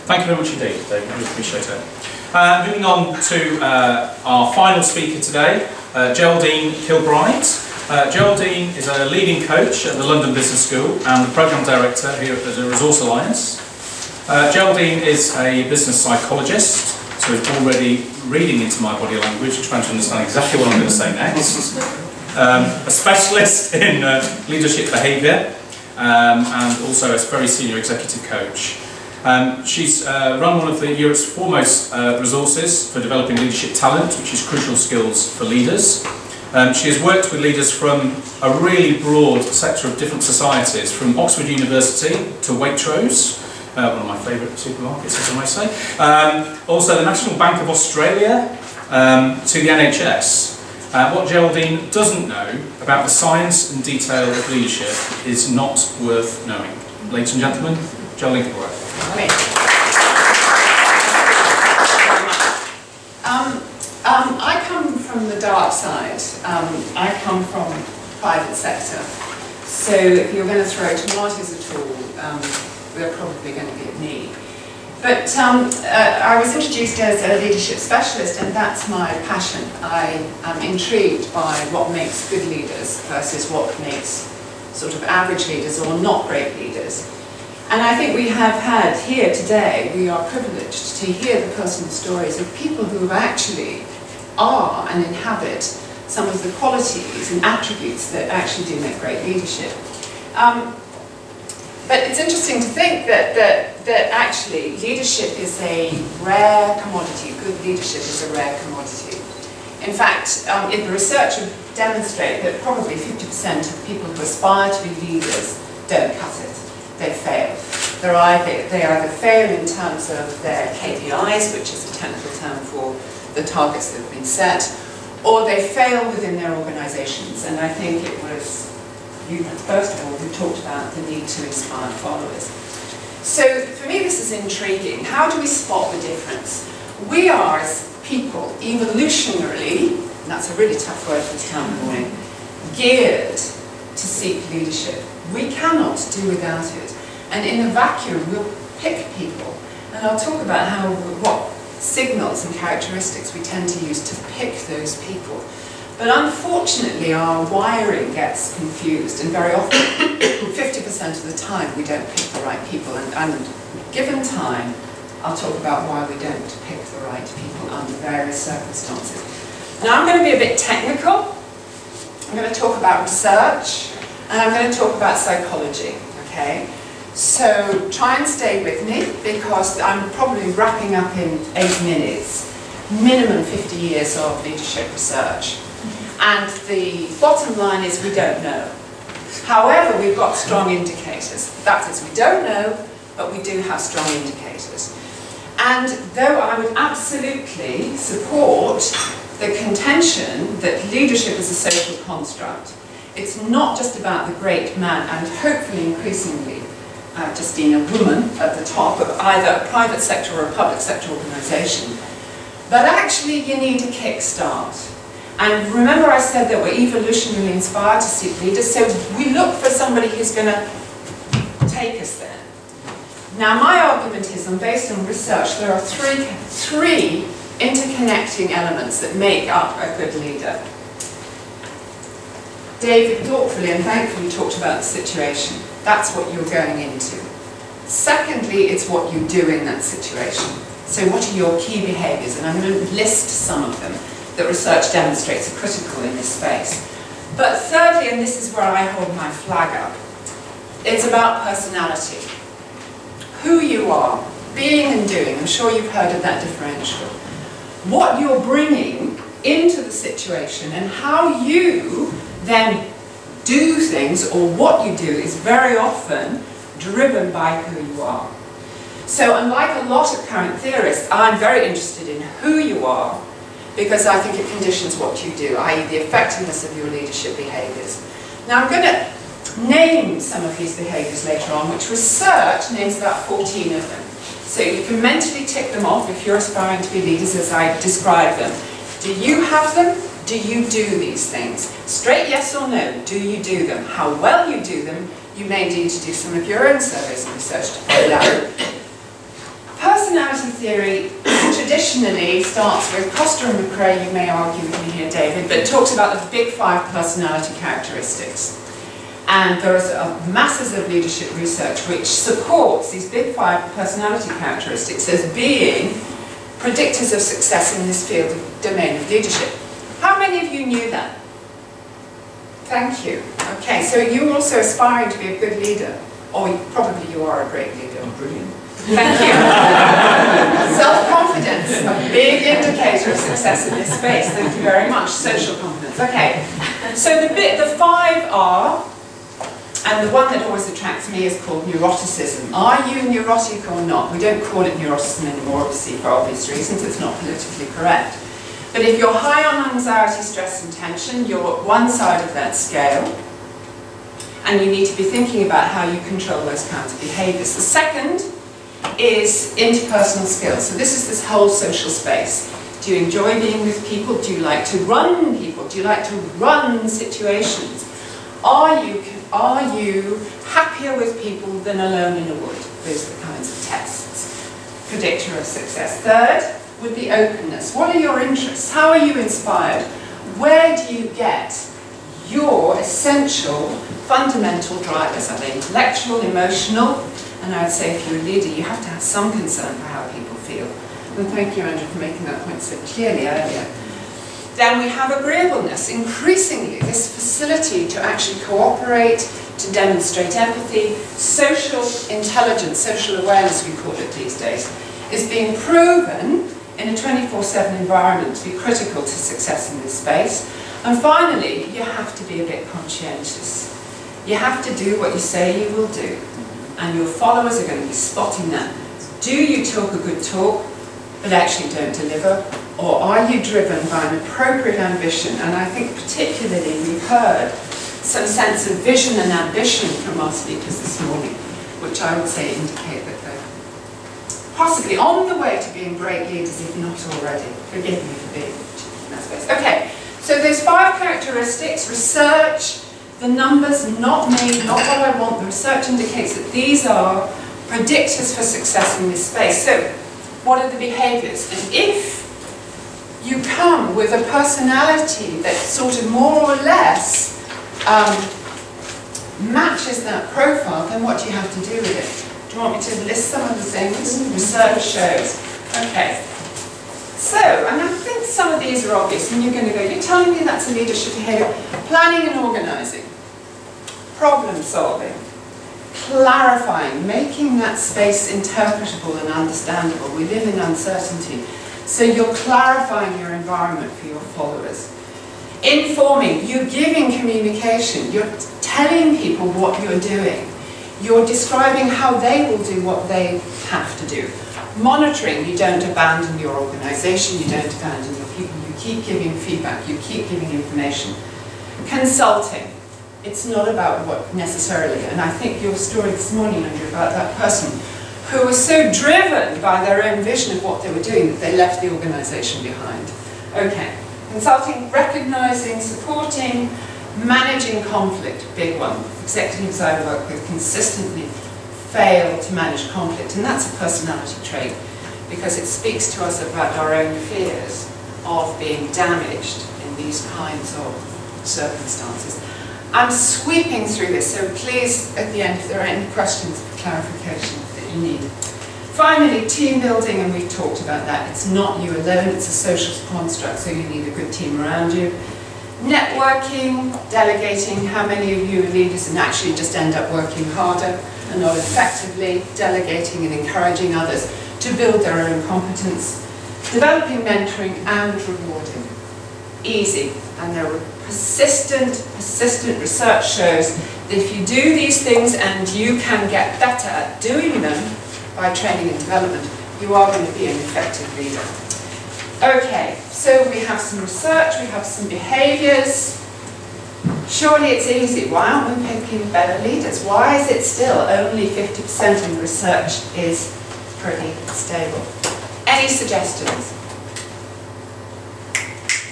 Thank you very much indeed, David. I really appreciate it. Uh, moving on to uh, our final speaker today, uh, Geraldine Kilbride. Uh, Geraldine is a leading coach at the London Business School and the Programme Director here at the Resource Alliance. Uh, Geraldine is a business psychologist, so is already reading into my body language, trying to understand exactly what I'm going to say next. Um, a specialist in uh, leadership behaviour, um, and also a very senior executive coach. Um, she's uh, run one of the Europe's foremost uh, resources for developing leadership talent, which is crucial skills for leaders. Um, she has worked with leaders from a really broad sector of different societies, from Oxford University to Waitrose, uh, one of my favourite supermarkets, as I might say, um, also the National Bank of Australia, um, to the N H S. Uh, what Geraldine doesn't know about the science and detail of leadership is not worth knowing. Ladies and gentlemen, Geraldine Kilbride. Great. Um, um, I come from the dark side. Um, I come from private sector. So if you're going to throw tomatoes at all, um, they're probably going to get me. But um, uh, I was introduced as a leadership specialist, and that's my passion. I am intrigued by what makes good leaders versus what makes sort of average leaders or not great leaders. And I think we have had here today, we are privileged to hear the personal stories of people who actually are and inhabit some of the qualities and attributes that actually do make great leadership. Um, but it's interesting to think that, that, that actually leadership is a rare commodity. Good leadership is a rare commodity. In fact, um, in the research would demonstrate that probably fifty percent of people who aspire to be leaders don't cut it. They fail. They're either, they either fail in terms of their K P Is, which is a technical term for the targets that have been set, or they fail within their organisations. And I think it was you, first of all, who talked about the need to inspire followers. So for me, this is intriguing. How do we spot the difference? We are, as people, evolutionarily, and that's a really tough word for this time of morning, geared to seek leadership. We cannot do without it, and in a vacuum we'll pick people, and I'll talk about how, what signals and characteristics we tend to use to pick those people. But unfortunately our wiring gets confused, and very often fifty percent of the time we don't pick the right people, and, and given time I'll talk about why we don't pick the right people under various circumstances. Now I'm going to be a bit technical. I'm going to talk about research, and I'm going to talk about psychology, okay? So try and stay with me, because I'm probably wrapping up in eight minutes, minimum fifty years of leadership research. And the bottom line is we don't know. However, we've got strong indicators. That is, we don't know, but we do have strong indicators. And though I would absolutely support the contention that leadership is a social construct, it's not just about the great man, and hopefully increasingly uh, just being a woman at the top of either a private sector or a public sector organisation. But actually you need a kickstart. And remember I said that we're evolutionarily inspired to seek leaders, so we look for somebody who's going to take us there. Now my argument is, and based on research, there are three, three interconnecting elements that make up a good leader. David thoughtfully and thankfully talked about the situation. That's what you're going into. Secondly, it's what you do in that situation. So what are your key behaviours? And I'm going to list some of them that research demonstrates are critical in this space. But thirdly, and this is where I hold my flag up, it's about personality. Who you are, being and doing. I'm sure you've heard of that differential. What you're bringing into the situation and how you then do things or what you do is very often driven by who you are. So unlike a lot of current theorists, I'm very interested in who you are because I think it conditions what you do, that is the effectiveness of your leadership behaviours. Now I'm going to name some of these behaviours later on, which research names about fourteen of them. So you can mentally tick them off if you're aspiring to be leaders as I describe them. Do you have them? Do you do these things? Straight yes or no, do you do them? How well you do them, you may need to do some of your own surveys and research to find out. Personality theory traditionally starts with Costa and McRae, you may argue with me here, David, but talks about the big five personality characteristics. And there is masses of leadership research which supports these big five personality characteristics as being predictors of success in this field of domain of leadership. How many of you knew that? Thank you. Okay, so you're also aspiring to be a good leader, or probably you are a great leader. I'm brilliant. Thank you. Self-confidence, a big indicator of success in this space. Thank you very much. Social confidence. Okay. So the bit, the five are. And the one that always attracts me is called neuroticism. Are you neurotic or not? We don't call it neuroticism anymore, obviously, for obvious reasons. It's not politically correct. But if you're high on anxiety, stress, and tension, you're at one side of that scale. And you need to be thinking about how you control those kinds of behaviours. The second is interpersonal skills. So this is this whole social space. Do you enjoy being with people? Do you like to run people? Do you like to run situations? Are you Are you happier with people than alone in a wood? Those are the kinds of tests. Predictor of success. Third would be openness. What are your interests? How are you inspired? Where do you get your essential, fundamental drivers? Are they intellectual, emotional? And I would say if you're a leader, you have to have some concern for how people feel. And thank you, Andrew, for making that point so clearly earlier. Then we have agreeableness. Increasingly, this facility to actually cooperate, to demonstrate empathy, social intelligence, social awareness we call it these days, is being proven in a twenty-four seven environment to be critical to success in this space. And finally, you have to be a bit conscientious. You have to do what you say you will do. And your followers are going to be spotting that. Do you talk a good talk, but actually don't deliver? Or are you driven by an appropriate ambition? And I think particularly we've heard some sense of vision and ambition from our speakers this morning, which I would say indicate that they're possibly on the way to being great leaders, if not already. Forgive me for being in that space. Okay, so those five characteristics, research, the numbers, not me, not what I want. The research indicates that these are predictors for success in this space. So what are the behaviours? And if you come with a personality that sort of more or less um, matches that profile, then what do you have to do with it? Do you want me to list some of the things research shows? Okay. So, and I think some of these are obvious, and you're going to go, you're telling me that's a leadership behaviour. Planning and organising, problem solving, clarifying, making that space interpretable and understandable. We live in uncertainty. So you're clarifying your environment for your followers. Informing, you're giving communication, you're telling people what you're doing. You're describing how they will do what they have to do. Monitoring, you don't abandon your organisation, you don't abandon your people, you keep giving feedback, you keep giving information. Consulting, it's not about what necessarily, and I think your story this morning, Andrew, about that person who were so driven by their own vision of what they were doing that they left the organisation behind. Okay, Consulting, recognising, supporting, managing conflict, big one. Executives I work with consistently fail to manage conflict, and that's a personality trait because it speaks to us about our own fears of being damaged in these kinds of circumstances. I'm sweeping through this, so please, at the end, if there are any questions for clarification that you need. Finally, team building, and we've talked about that. It's not you alone, it's a social construct, so you need a good team around you. Networking, delegating, how many of you are leaders and actually just end up working harder and not effectively, delegating and encouraging others to build their own competence. Developing, mentoring, and rewarding. Easy, and there are persistent, persistent research shows that if you do these things and you can get better at doing them by training and development, you are going to be an effective leader. Okay, so we have some research, we have some behaviours. Surely it's easy. Why aren't we picking better leaders? Why is it still only fifty percent in research is pretty stable? Any suggestions?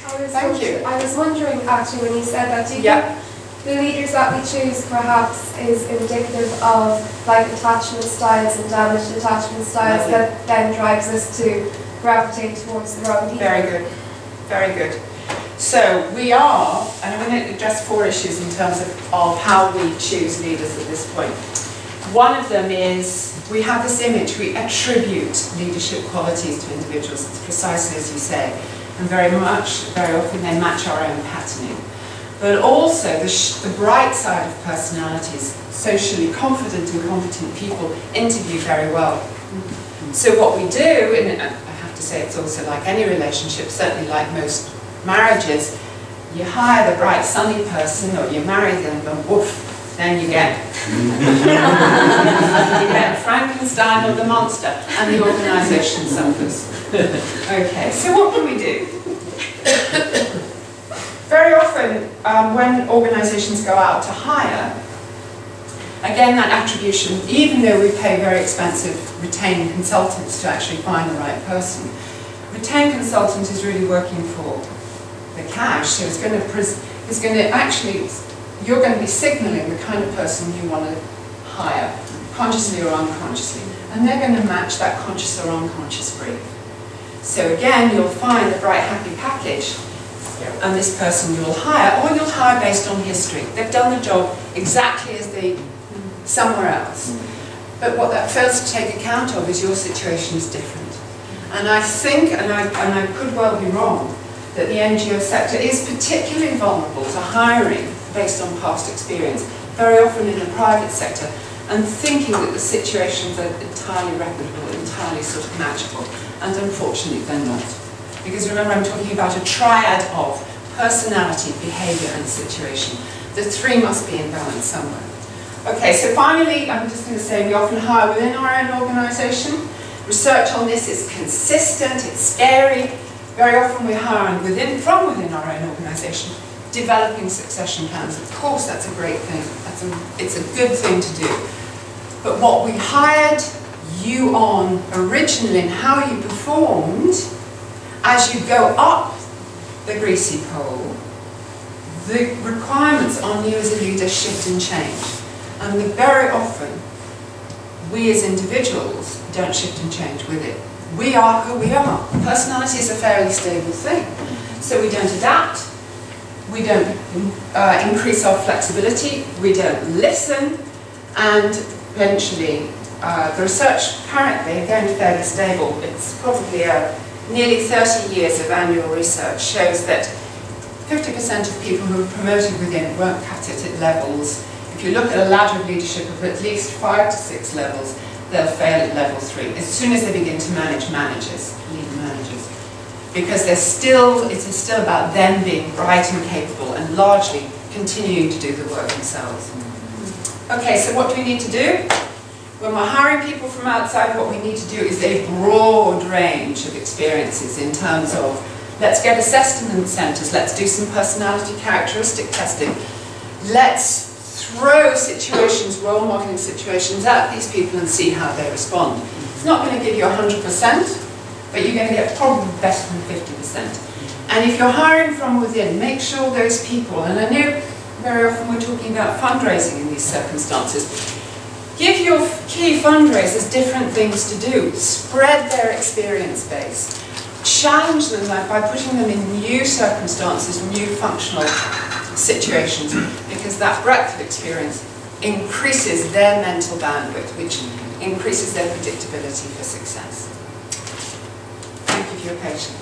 I was Thank you. I was wondering actually when you said that, do you yeah. think the leaders that we choose perhaps is indicative of like attachment styles and damaged attachment styles Lovely. that then drives us to gravitate towards the wrong people? Very good, very good. So we are, and I'm going to address four issues in terms of, of how we choose leaders at this point. One of them is we have this image, we attribute leadership qualities to individuals, it's precisely as you say, and very much, very often they match our own patterning. But also the, sh the bright side of personalities, socially confident and competent people interview very well. So what we do, and I have to say it's also like any relationship, certainly like most marriages, you hire the bright sunny person or you marry them and woof, then you get, you get Frankenstein or the monster, and the organisation suffers. Okay, so what can we do? Very often, um, when organisations go out to hire, again that attribution, even though we pay very expensive retained consultants to actually find the right person, retained consultant is really working for the cash, so it's going to, it's going to actually, you're going to be signalling the kind of person you want to hire, consciously or unconsciously, and they're going to match that conscious or unconscious brief. So again, you'll find the bright, happy package, and this person you'll hire, or you'll hire based on history. They've done the job exactly as they somewhere else. But what that fails to take account of is your situation is different. And I think, and I, and I could well be wrong, that the N G O sector is particularly vulnerable to hiring based on past experience, very often in the private sector, and thinking that the situations are entirely replicable, entirely sort of magical, and unfortunately they're not. Because remember, I'm talking about a triad of personality, behaviour and situation. The three must be in balance somewhere. Okay, so finally, I'm just going to say we often hire within our own organisation. Research on this is consistent, it's scary. Very often we're hiring within, from within our own organisation. Developing succession plans, of course, that's a great thing. That's a, it's a good thing to do. But what we hired you on originally and how you performed, as you go up the greasy pole, the requirements on you as a leader shift and change. And very often, we as individuals don't shift and change with it. We are who we are. Personality is a fairly stable thing. So we don't adapt. We don't uh, increase our flexibility, we don't listen, and eventually uh, the research apparently, again fairly stable, it's probably a, nearly thirty years of annual research shows that fifty percent of people who were promoted within weren't cut it at levels. If you look at a ladder of leadership of at least five to six levels, they'll fail at level three as soon as they begin to manage managers, lead managers. Because they're still, it's still about them being bright and capable and largely continuing to do the work themselves. Okay, so what do we need to do? When we're hiring people from outside, what we need to do is a broad range of experiences in terms of, let's get assessment centres, let's do some personality characteristic testing, let's throw situations, role modelling situations at these people and see how they respond. It's not going to give you one hundred percent. But you're going to get probably better than fifty percent. And if you're hiring from within, make sure those people, and I know very often we're talking about fundraising in these circumstances, give your key fundraisers different things to do. Spread their experience base. Challenge them by putting them in new circumstances, new functional situations, because that breadth of experience increases their mental bandwidth, which increases their predictability for success. Thank you for your patience.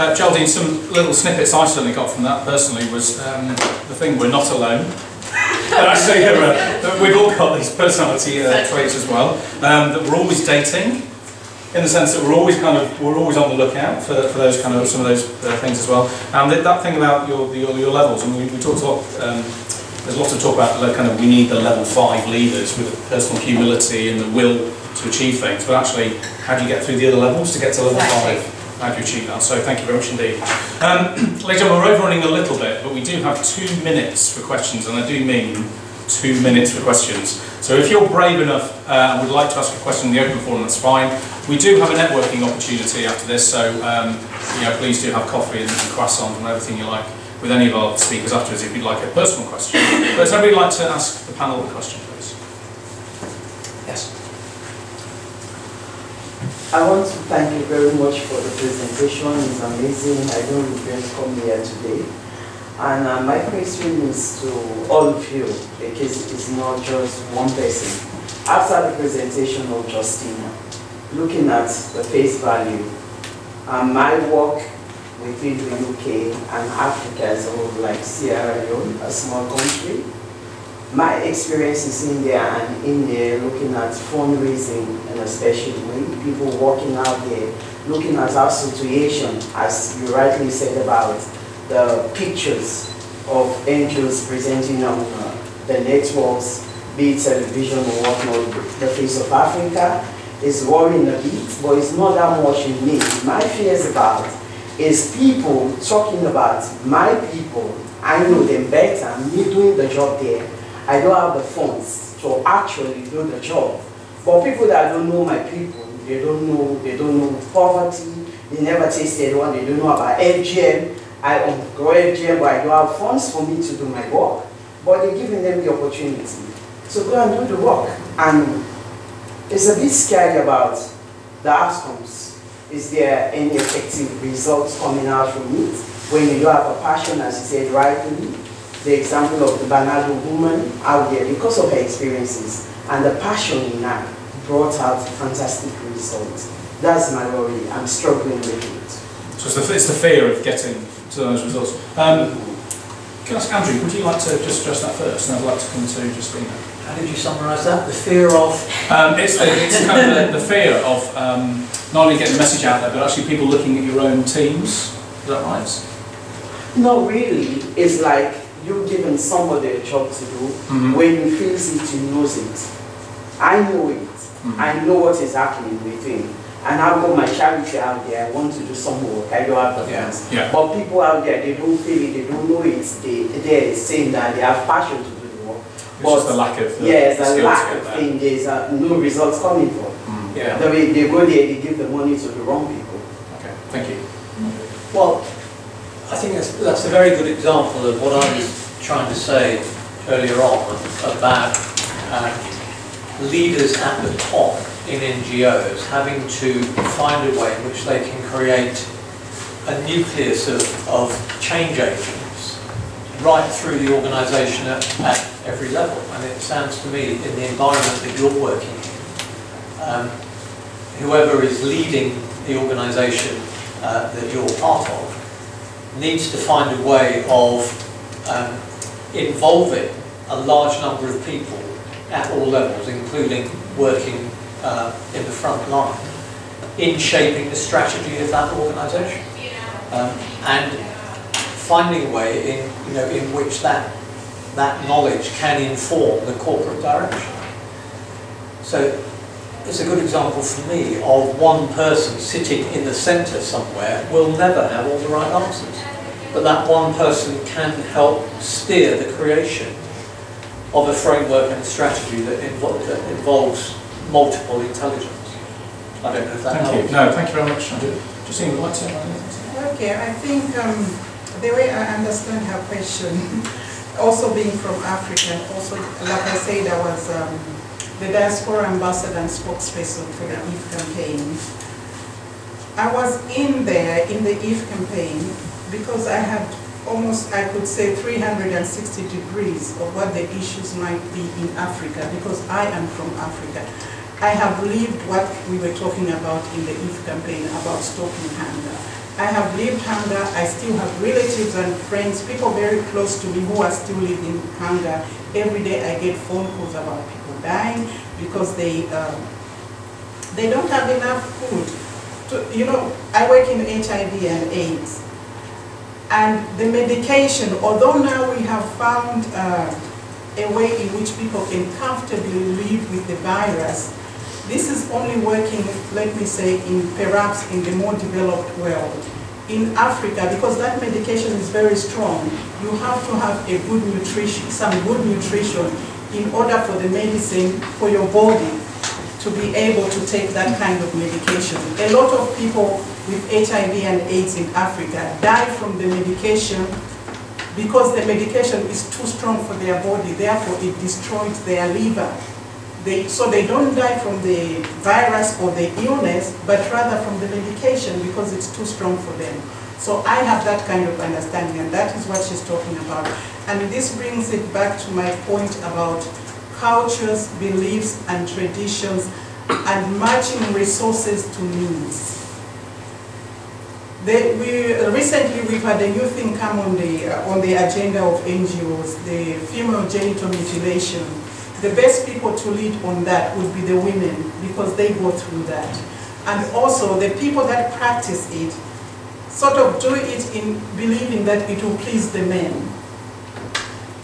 Uh, Geraldine, some little snippets I certainly got from that personally was um, the thing, we're not alone. And actually, uh, we've all got these personality uh, traits as well. Um, that we're always dating, in the sense that we're always kind of we're always on the lookout for, for those kind of some of those uh, things as well. And that, that thing about your your, your levels, and we, we talked a lot. Um, there's lots of talk about the kind of we need the level five leaders with the personal humility and the will to achieve things. But actually, how do you get through the other levels to get to level five? How do you achieve that? So thank you very much indeed. Um, ladies and gentlemen, we're overrunning a little bit, but we do have two minutes for questions, and I do mean two minutes for questions. So if you're brave enough and uh, would like to ask a question in the open forum, that's fine. We do have a networking opportunity after this, so um, you know, please do have coffee and croissants and everything you like with any of our speakers afterwards if you'd like a personal question. But does anybody like to ask the panel a question, please? Yes. I want to thank you very much for the presentation. It's amazing. I don't regret coming here today. And uh, my question is to all of you, because it's not just one person. After the presentation of Justina, looking at the face value, and my work within the U K and Africa as a whole, like Sierra Leone, a small country, my experience is in there and in there looking at fundraising in a special way, people walking out there, looking at our situation, as you rightly said about the pictures of angels presenting on uh, the networks, be it television or whatnot, the face of Africa is worrying a bit, but it's not that much in me. My fear is about is people talking about my people, I know them better, me doing the job there. I don't have the funds to actually do the job. For people that don't know my people, they don't know, they don't know poverty, they never tasted one, they don't know about F G M. I own go F G M, but I don't have funds for me to do my work. But they're giving them the opportunity to go and do the work. And it's a bit scary about the outcomes. Is there any effective results coming out from it? When you don't have a passion, as you said rightly, the example of the Barnardo woman out there, because of her experiences and the passion in her, brought out fantastic results. That's my worry. I'm struggling with it. So it's the, it's the fear of getting to those results. Um, can I ask Andrew, would you like to just address that first? And I'd like to come to Justina. How did you summarise that? The fear of... Um, it's, it's kind of the, the fear of um, not only getting the message out there, but actually people looking at your own teams. Is that right? No, really. It's like, you've given somebody a job to do, mm-hmm. when he feels it, he knows it. I know it. Mm-hmm. I know what is happening with him. And I've got my charity out there, I want to do some work, I don't have the funds. Yeah. Yeah. But people out there, they don't feel it, they don't know it, they, they're saying that they have passion to do the work. It's but just the lack of the Yes, the lack of thing, there's uh, no results coming from. Mm-hmm. Yeah. The way they go there, they give the money to the wrong people. Okay, thank you. Mm-hmm. Well, I think that's, that's a very good example of what I was trying to say earlier on about uh, leaders at the top in N G Os having to find a way in which they can create a nucleus of, of change agents right through the organisation at, at every level. And it sounds to me, in the environment that you're working in, um, whoever is leading the organisation uh, that you're part of, needs to find a way of um, involving a large number of people at all levels, including working uh, in the front line, in shaping the strategy of that organisation, um, and finding a way in you know in which that that knowledge can inform the corporate direction. So it's a good example for me of one person sitting in the centre somewhere will never have all the right answers. But that one person can help steer the creation of a framework and a strategy that, invo that involves multiple intelligence. I don't know if that thank helps. You. No, thank you very much. Justine, would you like to? Okay, I think um, the way I understand her question, also being from Africa, also, like I said, I was um, the diaspora ambassador and spokesperson for the Eve campaign. I was in there in the Eve campaign because I had almost, I could say, three hundred sixty degrees of what the issues might be in Africa, because I am from Africa. I have lived what we were talking about in the Eve campaign about stopping hunger. I have lived hunger, I still have relatives and friends, people very close to me who are still living hunger. Every day I get phone calls about people dying because they, um, they don't have enough food. To, you know, I work in H I V and AIDS. And the medication, although now we have found uh, a way in which people can comfortably live with the virus, this is only working, let me say, in perhaps in the more developed world. In Africa, because that medication is very strong, you have to have a good nutrition, some good nutrition in order for the medicine, for your body to be able to take that kind of medication. A lot of people with H I V and AIDS in Africa die from the medication because the medication is too strong for their body, therefore it destroys their liver. They, so they don't die from the virus or the illness, but rather from the medication because it's too strong for them. So I have that kind of understanding, and that is what she's talking about. And this brings it back to my point about cultures, beliefs, and traditions, and matching resources to needs. They, we, recently, we've had a new thing come on the, uh, on the agenda of N G Os, the female genital mutilation. The best people to lead on that would be the women, because they go through that. And also, the people that practice it sort of do it in believing that it will please the men.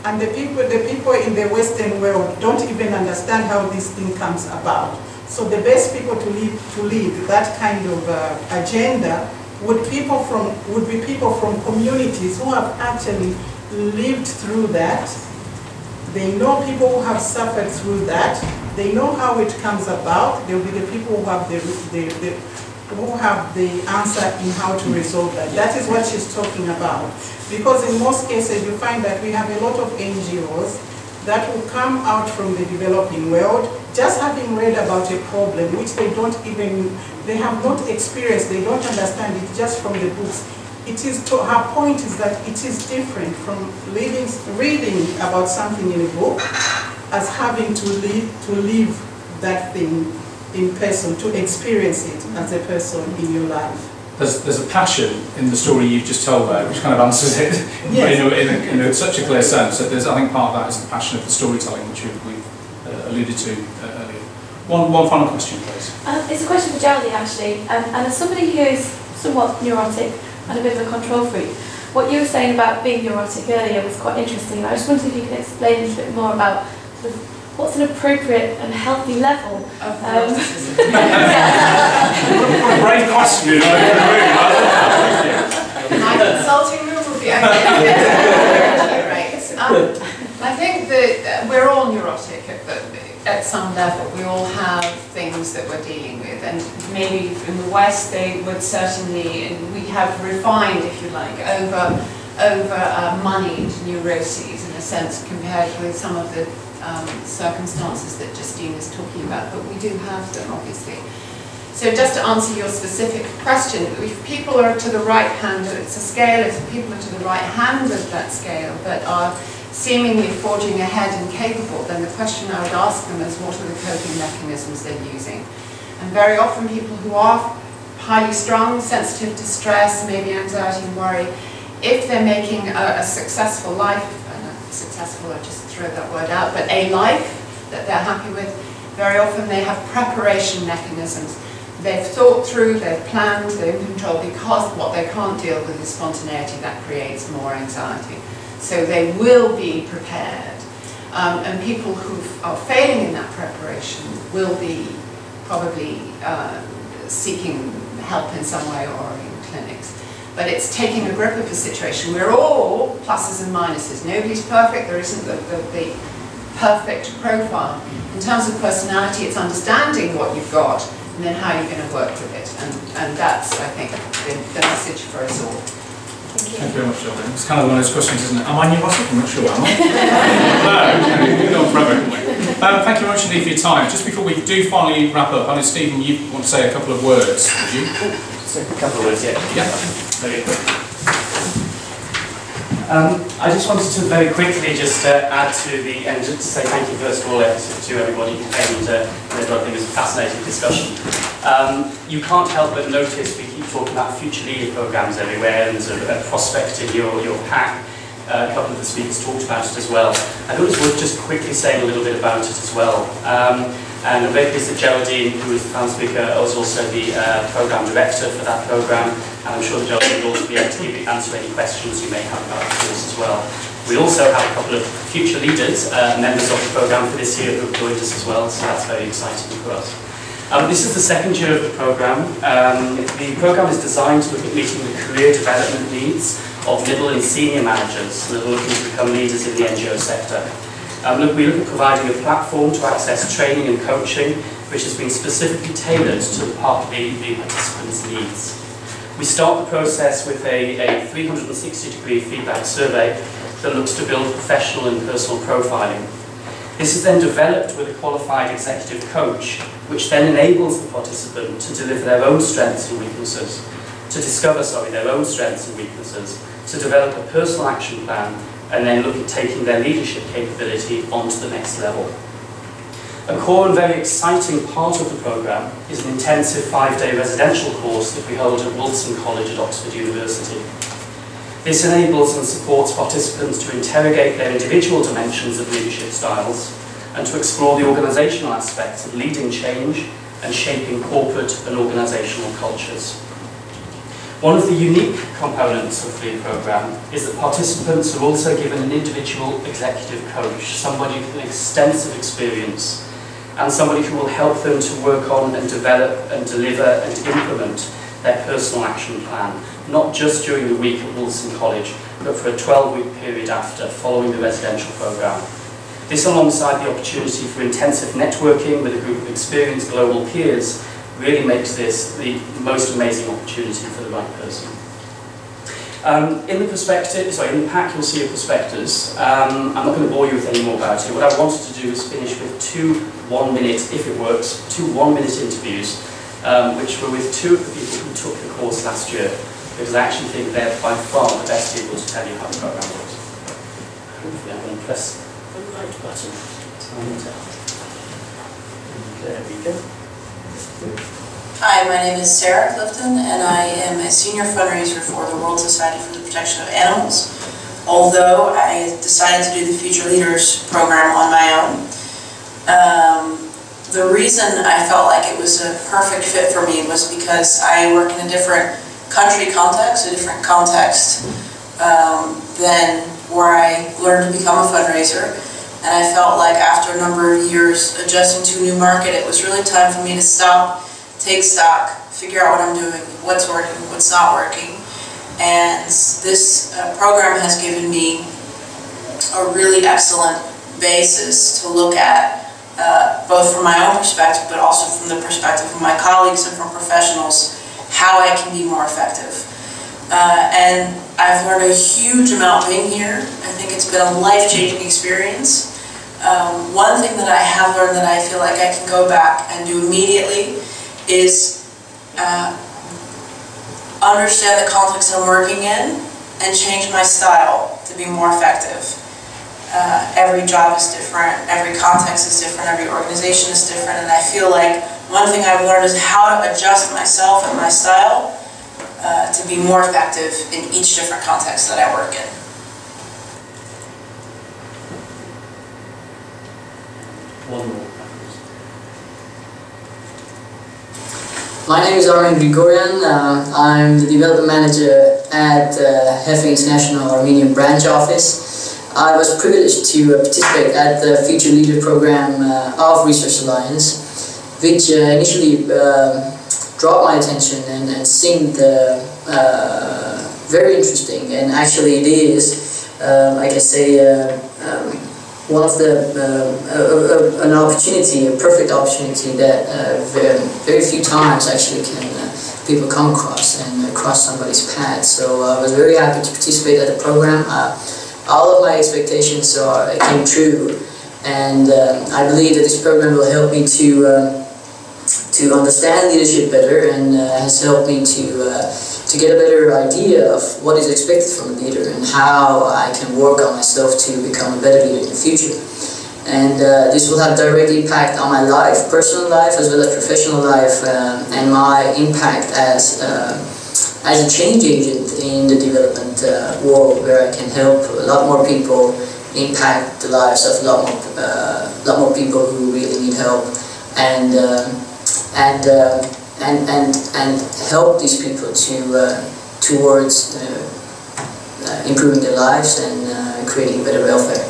And the people, the people in the Western world don't even understand how this thing comes about. So the best people to lead, to lead that kind of uh, agenda would, people from, would be people from communities who have actually lived through that. They know people who have suffered through that. They know how it comes about. They will be the people who have the, the, the, who have the answer in how to resolve that. That is what she's talking about. Because in most cases, you find that we have a lot of N G Os that will come out from the developing world just having read about a problem which they don't even, they have not experienced, they don't understand it just from the books. It is to, her point is that it is different from reading, reading about something in a book as having to live, to live that thing in person, to experience it as a person in your life. There's, there's a passion in the story you've just told there, which kind of answers it yes. in, a, in, a, in a, such a clear sense. That there's, I think part of that is the passion of the storytelling, which we've uh, alluded to uh, earlier. One, one final question, please. Um, it's a question for Geraldine, actually. Um, and as somebody who is somewhat neurotic and a bit of a control freak, what you were saying about being neurotic earlier was quite interesting. I just wondered if you could explain a bit more about sort of what's an appropriate and healthy level of um, great question. My consulting room would be right. Um, I think that we're all neurotic at, the, at some level. We all have things that we're dealing with, and maybe in the West they would certainly, and we have refined, if you like, over over uh, moneyed neuroses in a sense compared with some of the Um, circumstances that Justine is talking about, but we do have them, obviously. So just to answer your specific question, if people are to the right hand, it's a scale, if people are to the right hand of that scale but are seemingly forging ahead and capable, then the question I would ask them is, what are the coping mechanisms they're using? And very often people who are highly strung, sensitive to stress, maybe anxiety and worry, if they're making a, a successful life, successful, I just throw that word out, but a life that they're happy with, very often they have preparation mechanisms. They've thought through, they've planned, they've controlled, because what they can't deal with is spontaneity. That creates more anxiety. So they will be prepared. Um, and people who are failing in that preparation will be probably uh, seeking help in some way or in clinics. But it's taking a grip of the situation. We're all pluses and minuses. Nobody's perfect. There isn't the, the, the perfect profile. In terms of personality, it's understanding what you've got and then how you're going to work with it. And, and that's, I think, the, the message for us all. Thank you. Thank you very much, Geraldine. It's kind of one of those questions, isn't it? Am I neurotic? I'm not sure, am I? No, you're not probably. Um, thank you very much indeed for your time. Just before we do finally wrap up, I know, Stephen, you want to say a couple of words, would you? A couple of words, yeah. Yeah. Very quick. Um, I just wanted to very quickly just uh, add to the end, just to say thank you first of all to everybody who came and uh, I think it was a fascinating discussion. Um, you can't help but notice we keep talking about future leader programmes everywhere and sort of uh, prospecting your, your pack. Uh, a couple of the speakers talked about it as well. I thought it was worth just quickly saying a little bit about it as well. Um, and I'm very pleased that Geraldine, who is the panel speaker, was also the uh, programme director for that programme. And I'm sure that Geraldine will also be able to give you, answer any questions you may have about the course as well. We also have a couple of future leaders, uh, members of the programme for this year, who have joined us as well, so that's very exciting for us. Um, this is the second year of the programme. Um, the programme is designed to look at meeting the career development needs of middle and senior managers that are looking to become leaders in the N G O sector. Um, look, we look at providing a platform to access training and coaching which has been specifically tailored to the part the, the participants' needs. We start the process with a three hundred sixty degree feedback survey that looks to build professional and personal profiling. This is then developed with a qualified executive coach, which then enables the participant to deliver their own strengths and weaknesses, to discover, sorry, their own strengths and weaknesses, to develop a personal action plan, and then look at taking their leadership capability onto the next level. A core and very exciting part of the programme is an intensive five-day residential course that we hold at Wilson College at Oxford University. This enables and supports participants to interrogate their individual dimensions of leadership styles and to explore the organisational aspects of leading change and shaping corporate and organisational cultures. One of the unique components of the programme is that participants are also given an individual executive coach, somebody with an extensive experience and somebody who will help them to work on and develop and deliver and implement their personal action plan, not just during the week at Wilson College, but for a twelve week period after, following the residential programme. This, alongside the opportunity for intensive networking with a group of experienced global peers, really makes this the most amazing opportunity for the right person. Um, in the perspective, sorry, in the pack you'll see a prospectus. Um, I'm not going to bore you with any more about it. What I wanted to do is finish with two one-minute, if it works, two one-minute interviews, um, which were with two of the people who took the course last year, because I actually think they're by far the best people to tell you how the programme works. Hopefully I'm going to press the right button. There we go. Hi, my name is Sarah Clifton and I am a senior fundraiser for the World Society for the Protection of Animals, although I decided to do the Future Leaders program on my own. Um, the reason I felt like it was a perfect fit for me was because I work in a different country context, a different context um, than where I learned to become a fundraiser. And I felt like after a number of years adjusting to a new market, it was really time for me to stop, take stock, figure out what I'm doing, what's working, what's not working. And this uh, program has given me a really excellent basis to look at, uh, both from my own perspective, but also from the perspective of my colleagues and from professionals, how I can be more effective. Uh, and I've learned a huge amount being here. I think it's been a life-changing experience. Um, one thing that I have learned that I feel like I can go back and do immediately is uh, understand the context I'm working in and change my style to be more effective. Uh, every job is different, every context is different, every organization is different, and I feel like one thing I've learned is how to adjust myself and my style Uh, to be more effective in each different context that I work in. One more. My name is Armin Grigorian. Uh, I'm the development manager at uh, H E F International Armenian branch office. I was privileged to uh, participate at the Future Leader program uh, of Resource Alliance, which uh, initially uh, draw my attention and, and seemed uh, uh, very interesting, and actually it is, um, I can say, uh, um, was the, uh, a, a, an opportunity, a perfect opportunity that uh, very, very few times actually can uh, people come across and uh, cross somebody's path. So uh, I was very happy to participate at the program. Uh, all of my expectations are, came true, and um, I believe that this program will help me to uh, to understand leadership better, and uh, has helped me to uh, to get a better idea of what is expected from a leader and how I can work on myself to become a better leader in the future. And uh, this will have direct impact on my life, personal life as well as professional life, uh, and my impact as uh, as a change agent in the development uh, world, where I can help a lot more people, impact the lives of a lot more uh, lot more people who really need help, and. Uh, And, uh, and and and help these people to uh, towards uh, uh, improving their lives and uh, creating better welfare.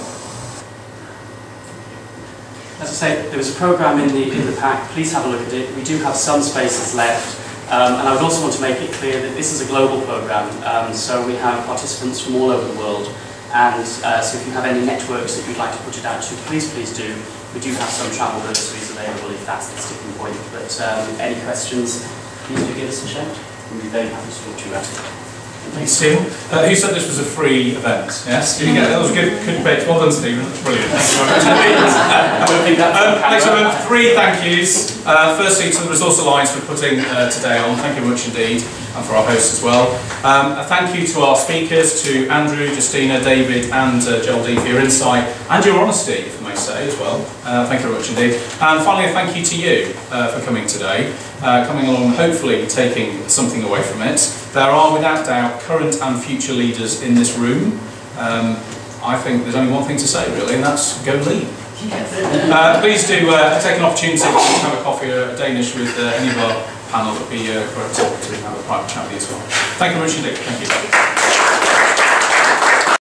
As I say, there was a programme in the in the pack. Please have a look at it. We do have some spaces left, um, and I would also want to make it clear that this is a global programme. Um, so we have participants from all over the world, and uh, so if you have any networks that you'd like to put it out to, please please do. We do have some travel bursaries available if that's the sticking point, but um, any questions, please do give us a shout. We'd be very happy to talk to you about it. Thanks, Tim. Uh, who said this was a free event? Yes? Did you get that? That was good, good debate. Well done, Stephen. That's brilliant. Thanks very much. um, next one, three thank yous. Uh, firstly, to the Resource Alliance for putting uh, today on. Thank you very much indeed, and for our hosts as well. Um, a thank you to our speakers, to Andrew, Justina, David, and uh, Geraldine for your insight and your honesty, say as well. Uh, thank you very much indeed. And finally, a thank you to you uh, for coming today, uh, coming along and hopefully taking something away from it. There are, without doubt, current and future leaders in this room. Um, I think there's only one thing to say, really, and that's go lead. Uh, please do uh, take an opportunity to have a coffee or a Danish with uh, any of our panel. It would be uh, great to have a private chat with you as well. Thank you very much indeed. Thank you.